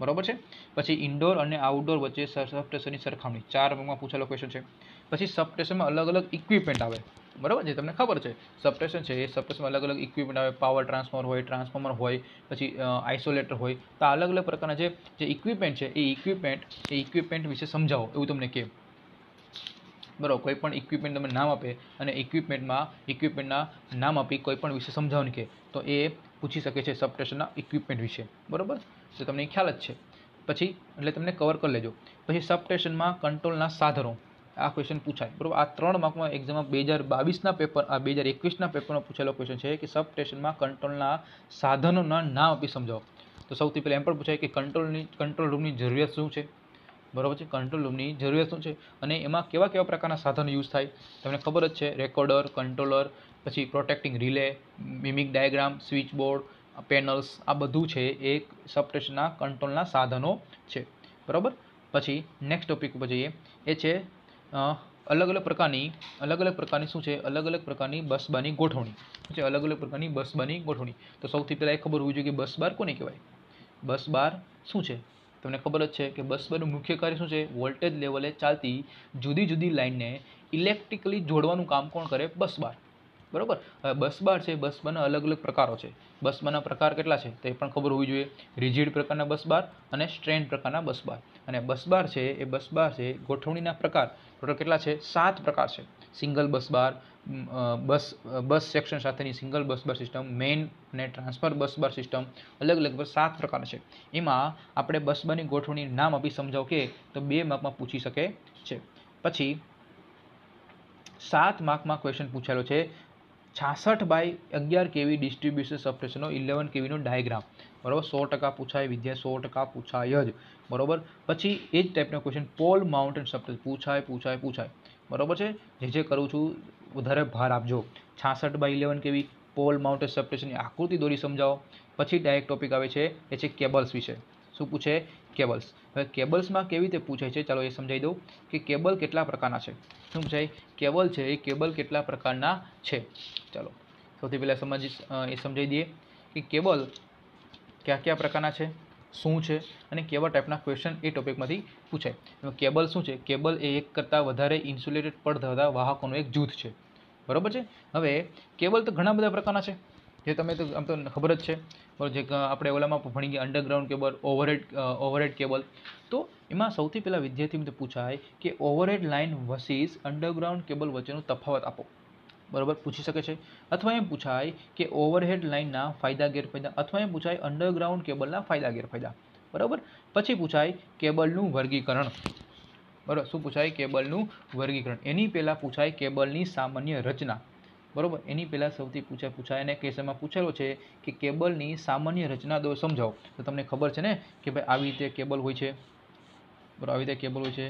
बराबर है। पछी इनडोर और आउटडोर वच्चे सबट्रेक्शननी सरखामणी चार मार्क में पूछेलो क्वेश्चन है। पछी सबट्रेक्शन में अलग अलग इक्विपमेंट आवे, बराबर, जो तमने खबर है सबट्रेक्शन है सबट्रेक्शन में अलग अलग इक्विपमेंट आए पावर ट्रांसफॉर्मर हो ट्रांसफॉर्मर हो पछी आइसोलेटर हो तो अलग अलग प्रकार के इक्विपमेंट है इक्विपमेंट ए इक्विपमेंट विषे समझाओ एवं तमने के, बराबर। कोईपण इक्विपमेंट तमने नाम आपे अने इक्विपमेंट में इक्विपमेंटना नाम आपी कोईपण विषे समझाव के तो ये पूछी सके सबट्रेक्शन इक्विपमेंट विषे, बराबर, तो तमने ख्याल है। पछी एटले तमने कवर कर लेजो। पछी सबट्रेक्शन में कंट्रोलना साधनों आ क्वेश्चन पूछाय बराबर। आ त्रण मार्कमां एक्जाममां दो हज़ार बावीस ना पेपर आ दो हज़ार इक्कीस ना पेपर में पूछेलो क्वेश्चन है कि सब स्टेशन में कंट्रोल ना साधनों ना नाम आपी समझाओ। तो सौथी पहले एम पण पूछाय कि कंट्रोल कंट्रोल रूम की जरूरियात शुं छे बराबर है, कंट्रोल रूम की जरूरियात शुं छे अने एमां केवा केवा प्रकारना साधन यूज थाय तमने खबर ज छे, रेकॉर्डर, कंट्रोलर, पछी protecting relay, mimic diagram, switch board, panels, आ बधुं छे एक सब स्टेशनना कंट्रोलना साधनों छे बराबर। पछी नेक्स्ट टॉपिक पर जईए ए छे अलग अलग प्रकार की अलग अलग प्रकार शू है अलग अलग प्रकार की बसबा की गोठवणी, अलग अलग प्रकार की बसबा की गोठवणी। तो सौथी पहला खबर होवी जोईए कि बस बार कोने कहेवाय, बस बार शू है। तमने खबर है कि बस बारनुं मुख्य कार्य शू है, वोल्टेज लेवले चालती जुदी जुदी लाइन ने इलेक्ट्रिकली जोड़वानुं काम कोण करे, बस बार बराबर। हवे बस बार है, बस बार अलग अलग प्रकारों है, बस बार प्रकार केटला है तो ये खबर होवी जोईए, रिजिड प्रकारना बस बार अने स्ट्रेन प्रकारना बस बार। अने बस बार है ए बस बार है गोठवणीना प्रकार टोटल केटला है, सात प्रकार है। सींगल बस बार, बस बस सेक्शन साथेनी single bus bar system, main ने ट्रांसफर बस बार सिस्टम, अलग अलग सात प्रकार है। एमां आपणे बस बारनी गोठवणी नाम आपी समजाव के तो बे मार्कमां पूछी शके छे। पछी सात मार्कमां क्वेश्चन पूछेलो है छियासठ बाय अगियार केवी डिस्ट्रीब्यूशन सबस्टेशनों इलेवन केवी नो डायग्राम बराबर, सौ टका पूछाय विद्या, सौ टका पूछाय ज बराबर। पछी एज टाइपना क्वेश्चन पोल माउंटेड सबस्टेशन पूछाय पूछाय पूछाय बराबर है। जे जे करूँ छूँ वधारे भार आपजो। छियासठ by eleven KV pole mounted substation की आकृति दौरी समझाओ। पछी डायरेक्ट टॉपिक आवे छे ए छे केबल्स विषय, शू पूछे केबल्स। हवे केबल्स में केवी रीते पूछाय चलो ये समझाई दऊँ कि केबल केटला प्रकारना छे, शू पूछाय केबल है ये केबल केटला प्रकारना छे। चलो सौथी पहला समझ ये समझाई दिए कि केबल क्या क्या प्रकारना छे, शू है अने केवा टाइपना क्वेश्चन ए टॉपिक में पूछाय। केबल शू है, केबल ए एक करता वधारे इन्सुलेटेड पड़ता वाहकों एक जूथ है बराबर है। हवे केबल तो घणा बधा प्रकारना छे जे तमे तो आम तो खबर ज छे, जे आपणे ओलामां भणी गया underground cable, overhead overhead cable. तो एमां सौथी पहला विद्यार्थी मित्र पूछाय कि overhead line versus underground cable वच्चेनो तफावत आपो बराबर पूछी सके छे। अथवा एम पूछाय कि ओवरहेड लाइनना फायदा गैरफायदा, अथवा एम पूछाय अंडरग्राउंड केबलना फायदा गैरफायदा बराबर। पछी पूछाय केबलनुं वर्गीकरण बराबर, शुं पूछाय केबलनुं वर्गीकरण। एनी पहेला पूछाय केबलनी सामान्य रचना बराबर। एनी पहला सौथी पूछा पूछाय ने केस में पूछेलो है कि केबल की सामान्य रचना दो समझाओ। तो तमने खबर है ने कि भाई आ रीते केबल होय छे बराबर, आ रीते केबल होय छे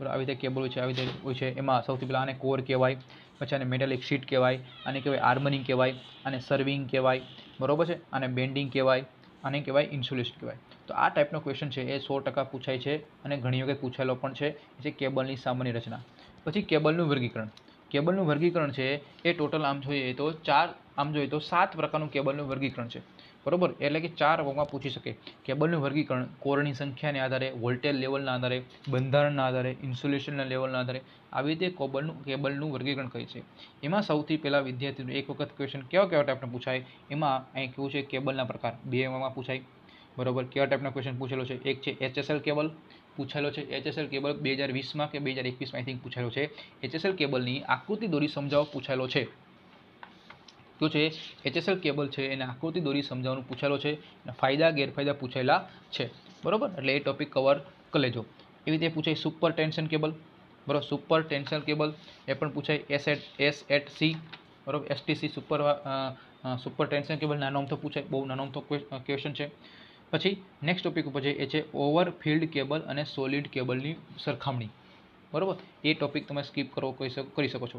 बराबर, आ रीते केबल होय छे, आ रीते होय छे। एमां सौथी पहला आने कोर कहेवाय, पछी आने मेटालिक शीट कहेवाय, आने कहेवाय आर्मरिंग कहेवाय, आने सर्विंग कहेवाय बराबर है, आने बेन्डिंग कहेवाय, आने कहेवाय इन्सुलेशन कहेवाय। तो आ टाइपनो क्वेश्चन है ये सौ टका पूछाय है अने घणी वखत पूछेलो पण छे जे केबल की सामान्य रचना। पछी केबलनुं वर्गीकरण, केबलनुं वर्गीकरण है ये टोटल आम जोईए तो चार, आम जोईए तो सात प्रकारनुं केबलनुं वर्गीकरण है बराबर। एटले कि चार भागमां पूछी शके। केबलनुं वर्गीकरण कोरनी संख्याने आधारे, वोल्टेज लेवलना आधारे, बंधारणना आधारे, इन्सुलेशनना लेवलना आधारे आवी रीते केबलनुं केबलनुं वर्गीकरण करीए छे। एमां सौथी पहेला विद्यार्थीनुं एक वखत क्वेश्चन केवा केवा टाइपनो पूछाय, एमां अहीं केवुं छे केबलना प्रकार बे भागमां पूछाय बराबर। केवा टाइपना क्वेश्चन पूछेलो छे, एक छे एचएसएल केबल पूछेलो है। एचएसएल केबल दो हज़ार बीस में के दो हज़ार इक्कीस में आई थिंक पूछेलो है। एचएसएल केबल की आकृति दौरी समझाओ पूछेलो है। तो है एचएसएल केबल है एने आकृति दौरी समझावानुं पूछेलो है, फायदा गैरफायदा पूछेला है बराबर। एटले ए टॉपिक कवर कर लेजो। एवी रीते पूछाय सुपर टेन्शन केबल बराबर, सुपर टेन्शन केबल ए पण पूछाय एस एट एस एट सी बराबर, S T C super super tension cable नानो अमथो पूछाय, बहुत नानो अमथो क्वेश्चन है। पछी नेक्स्ट टॉपिक पर जाइए छे ओवरफील्ड केबल अने सॉलिड केबल नी सरखामणी बराबर। ये टॉपिक तमे स्कीप करो कही सको करी सको छो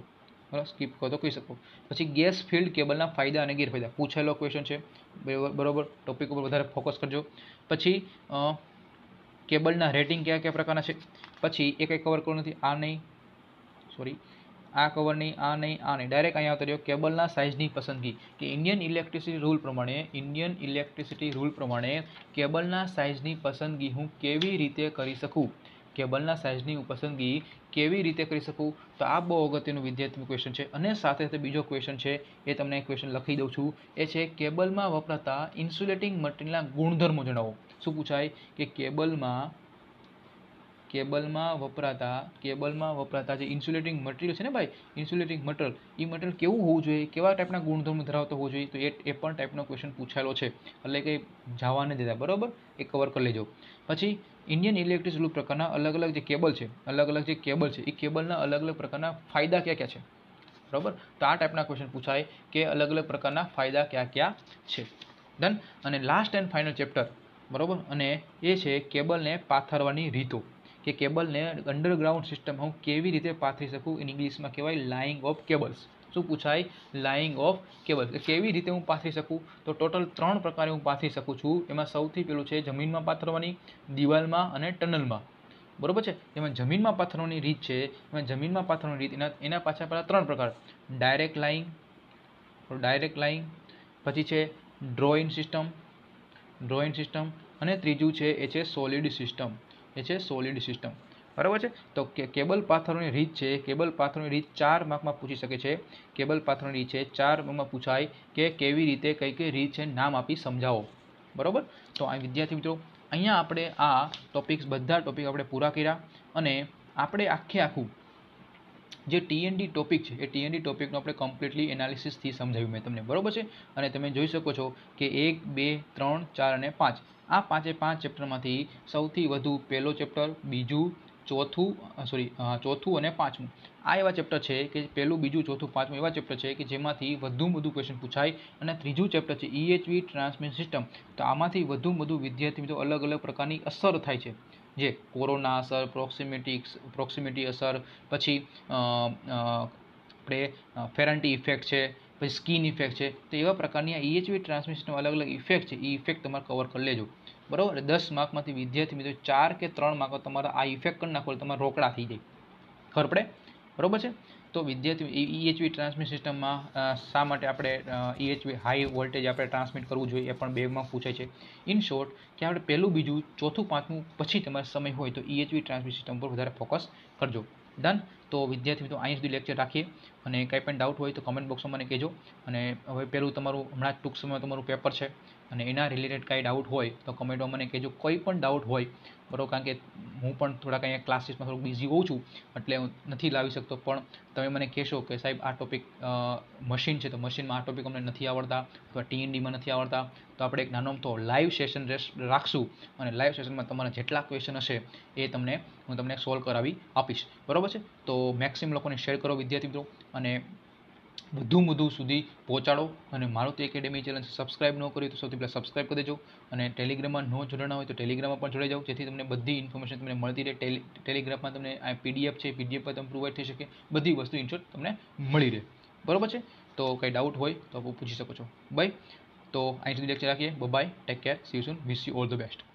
बराबर, स्कीप करो तो कही सको। पछी गैस फील्ड केबलना फायदा अने गैरफायदा पूछेलो क्वेश्चन है बराबर, टॉपिक पर वधारे फोकस करजो। पछी केबलना रेटिंग क्या क्या प्रकारना छे, पछी एक एक कवर करो नथी, आ नहीं सॉरी आ कवर नहीं, आ नहीं, आ नहीं, डायरेक्ट अहीं आवतो रह्यो। केबलना साइजनी पसंदगी कि इंडियन इलेक्ट्रिसिटी रूल प्रमाणे इंडियन इलेक्ट्रिसिटी रूल प्रमाणे केबलना साइजनी पसंदगी हूँ केवी रीते करी सकूँ, केबलना साइजनी पसंदगी केवी रीते करी सकूँ। तो आ बहु अगत्यनो विद्यार्थी क्वेश्चन है। अने साथे साथे बीजो क्वेश्चन है ये तमने क्वेश्चन लखी दऊं छूं ए छे केबल में वपराता इन्सुलेटिंग मटीरियलना गुणधर्मो जणावो। शुं पूछाय कि केबल में केबल में वपराता केबल में वपराता जो इन्सुलेटिंग मटीरियल है ना भाई, इन्सुलेटिंग मटीरियल, ए मटीरियल केवुं होवुं जोईए, केवा टाइपना गुणधर्मो धरावतो होवो जोईए। तो ए ए पण टाइपनो क्वेश्चन पूछेलो है, એટલે કે જવાને દેતા बराबर, एक कवर कर लेजो। पछी ઇન્ડિયન ઇલેક્ટ્રિક લૂપ પ્રકારના અલગ અલગ જે કેબલ છે અલગ અલગ જે કેબલ છે એ કેબલના અલગ અલગ પ્રકારના ફાયદા ક્યાં ક્યાં છે बराबर। तो आ टाइपना क्वेश्चन पूछाय कि अलग अलग प्रकार ना फायदा क्या क्या है। देन अने लास्ट एंड फाइनल चैप्टर बराबर अने ए छे केबल ने पाथरवानी रीतों कि केबल ने अंडरग्राउंड सीस्टम हूँ केवी रीते पाथरी सकूँ। इन इंग्लिश में कहवाय लाइंग ऑफ केबल्स। शू पूछाय लाइंग ऑफ केबल्स केवी रीते हूँ पाथरी सकूँ। तो टोटल त्रण प्रकार हूँ पाथरी सकूँ छूँ। एमां सौथी पेलुं छे जमीन में पाथरवानी, दीवाल में अने टनल में। बराबर है। एम जमीन में पाथरवानी रीत है। जमीन में पाथरवानी रीत एना एना पाछा पड़ा त्रण प्रकार डायरेक्ट लाइंग डायरेक्ट लाइंग पछी है ड्रॉइंग सीस्टम ड्रॉइंग सीस्टम और तीजू है सोलिड सीस्टम ए है सोलिड सीस्टम। बराबर है। तो के, केबल पाथरवानी रीत है। केबल पाथरवानी रीत चार मार्क में पूछी सके छे। केबल पाथरवानी रीत है चार मार्क में पूछाय कि केवी रीते कई कई रीत है नाम आपी समझाओ। बराबर। तो आ विद्यार्थी मित्रों અહીંયા આપણે આ ટોપિક્સ બધા ટોપિક આપણે પૂરા કર્યા અને આપણે આખે આખું જે ટીએનડી ટોપિક છે એ ટીએનડી ટોપિકનો આપણે કમ્પ્લીટલી એનાલિસિસથી સમજાવ્યું મેં તમને। બરાબર છે। અને તમે જોઈ શકો છો કે એક બે ત્રણ ચાર અને પાંચ આ પાંચે પાંચ ચેપ્ટરમાંથી સૌથી વધુ પહેલો ચેપ્ટર, બીજું, ચોથું સોરી ચોથું અને પાંચમું આ એવા ચેપ્ટર છે કે પહેલું, બીજું, ચોથું, પાંચમું એવા ચેપ્ટર છે કે જેમાંથી વધુમાં વધુ ક્વેશ્ચન પૂછાય। અને ત્રીજું ચેપ્ટર છે ઈએચવી ટ્રાન્સમિશન સિસ્ટમ। તો આમાંથી વધુમાં વધુ વિદ્યાર્થી મિત્રો અલગ અલગ પ્રકારની અસર થાય છે, જે કોરોના અસર, પ્રોક્સિમિટિક્સ પ્રોક્સિમિટી અસર, પછી આપણે ફેરન્ટી ઇફેક્ટ છે, પછી સ્કીન ઇફેક્ટ છે। તો એવા પ્રકારની આ ઈએચવી ટ્રાન્સમિશનનો અલગ અલગ ઇફેક્ટ છે એ ઇફેક્ટ તમારે કવર કરી લેજો। बराबर। दस मार्क में विद्यार्थी मित्रों चार के त्रण मार्क तमारा आ इफेक्ट कर नाखो तो रोकड़ा थी जाए, खबर पड़े। बराबर है। तो विद्यार्थी ईएचवी ट्रांसमिशन सीस्टम में शा माटे आपणे ईएचवी हाई वोल्टेज आपणे ट्रांसमिट करवू जोईए ए पण बेगमां पूछाय छे। इन शोर्ट के आपणे पहेलुं, बीजुं, चौथुं, पांचमुं पछी तमारे समय होय तो ईएचवी ट्रांसमिशन सीस्टम पर वधारे फोकस करजो। डन। तो विद्यार्थी मित्रों अहीं सुधी लेक्चर राखीए अने कंई पण डाउट होय तो कमेंट बॉक्स में मने कहेजो। अने हवे पहेलुं तमारुं हमणां टूंक समयमां तमारुं पेपर छे अने एना रिलेटेड कांई डाउट होय तो कमेंट में मने कहेजो। कोई पण डाउट होय बराबर, कारण के हूँ पण थोड़ा कहीं क्लासीस में थोड़ा बिजी होऊं छूं एटले हूँ नथी लावी सकतो। पण तमे मने कहेशो के साहेब आ टॉपिक मशीन है तो मशीन में आ टॉपिक अमने नथी आवड़ता अथवा टीएनडी में नथी आवड़ता तो आपणे एक नानो तो लाइव सेशन राखशुं अने लाइव सेशन में तमारा जेटला क्वेश्चन हशे ए तमने हूँ तमने सोल्व करावी आपीश। बराबर है। तो मैक्सिमम लोकोने शेर करो विद्यार्थी मित्रों अने વધુમાં વધુ સુધી પહોંચાડો। અને મારુતિ એકેડેમી ચેનલ સબસ્ક્રાઇબ ન કરી તો સૌથી પહેલાં સબસ્ક્રાઇબ કરી દેજો। અને ટેલિગ્રામમાં ન જોડાણા હોય તો ટેલિગ્રામમાં પણ જોડાઈ જાઓ, જેથી તમને બધી ઇન્ફોર્મેશન તમને મળતી રહે। ટેલિગ્રામમાં તમને આ પીડીએફ છે, પીડીએફ પર તમે પ્રોવાઈડ થઈ શકે, બધી વસ્તુ ઇનશોર્ટ તમને મળી રહે। બરાબર છે। તો કંઈ ડાઉટ હોય તો પૂછી શકો છો ભાઈ। તો અહીં સુધી લેક્ચર રાખીએ। Bye, take care, see you soon, wish you all the best.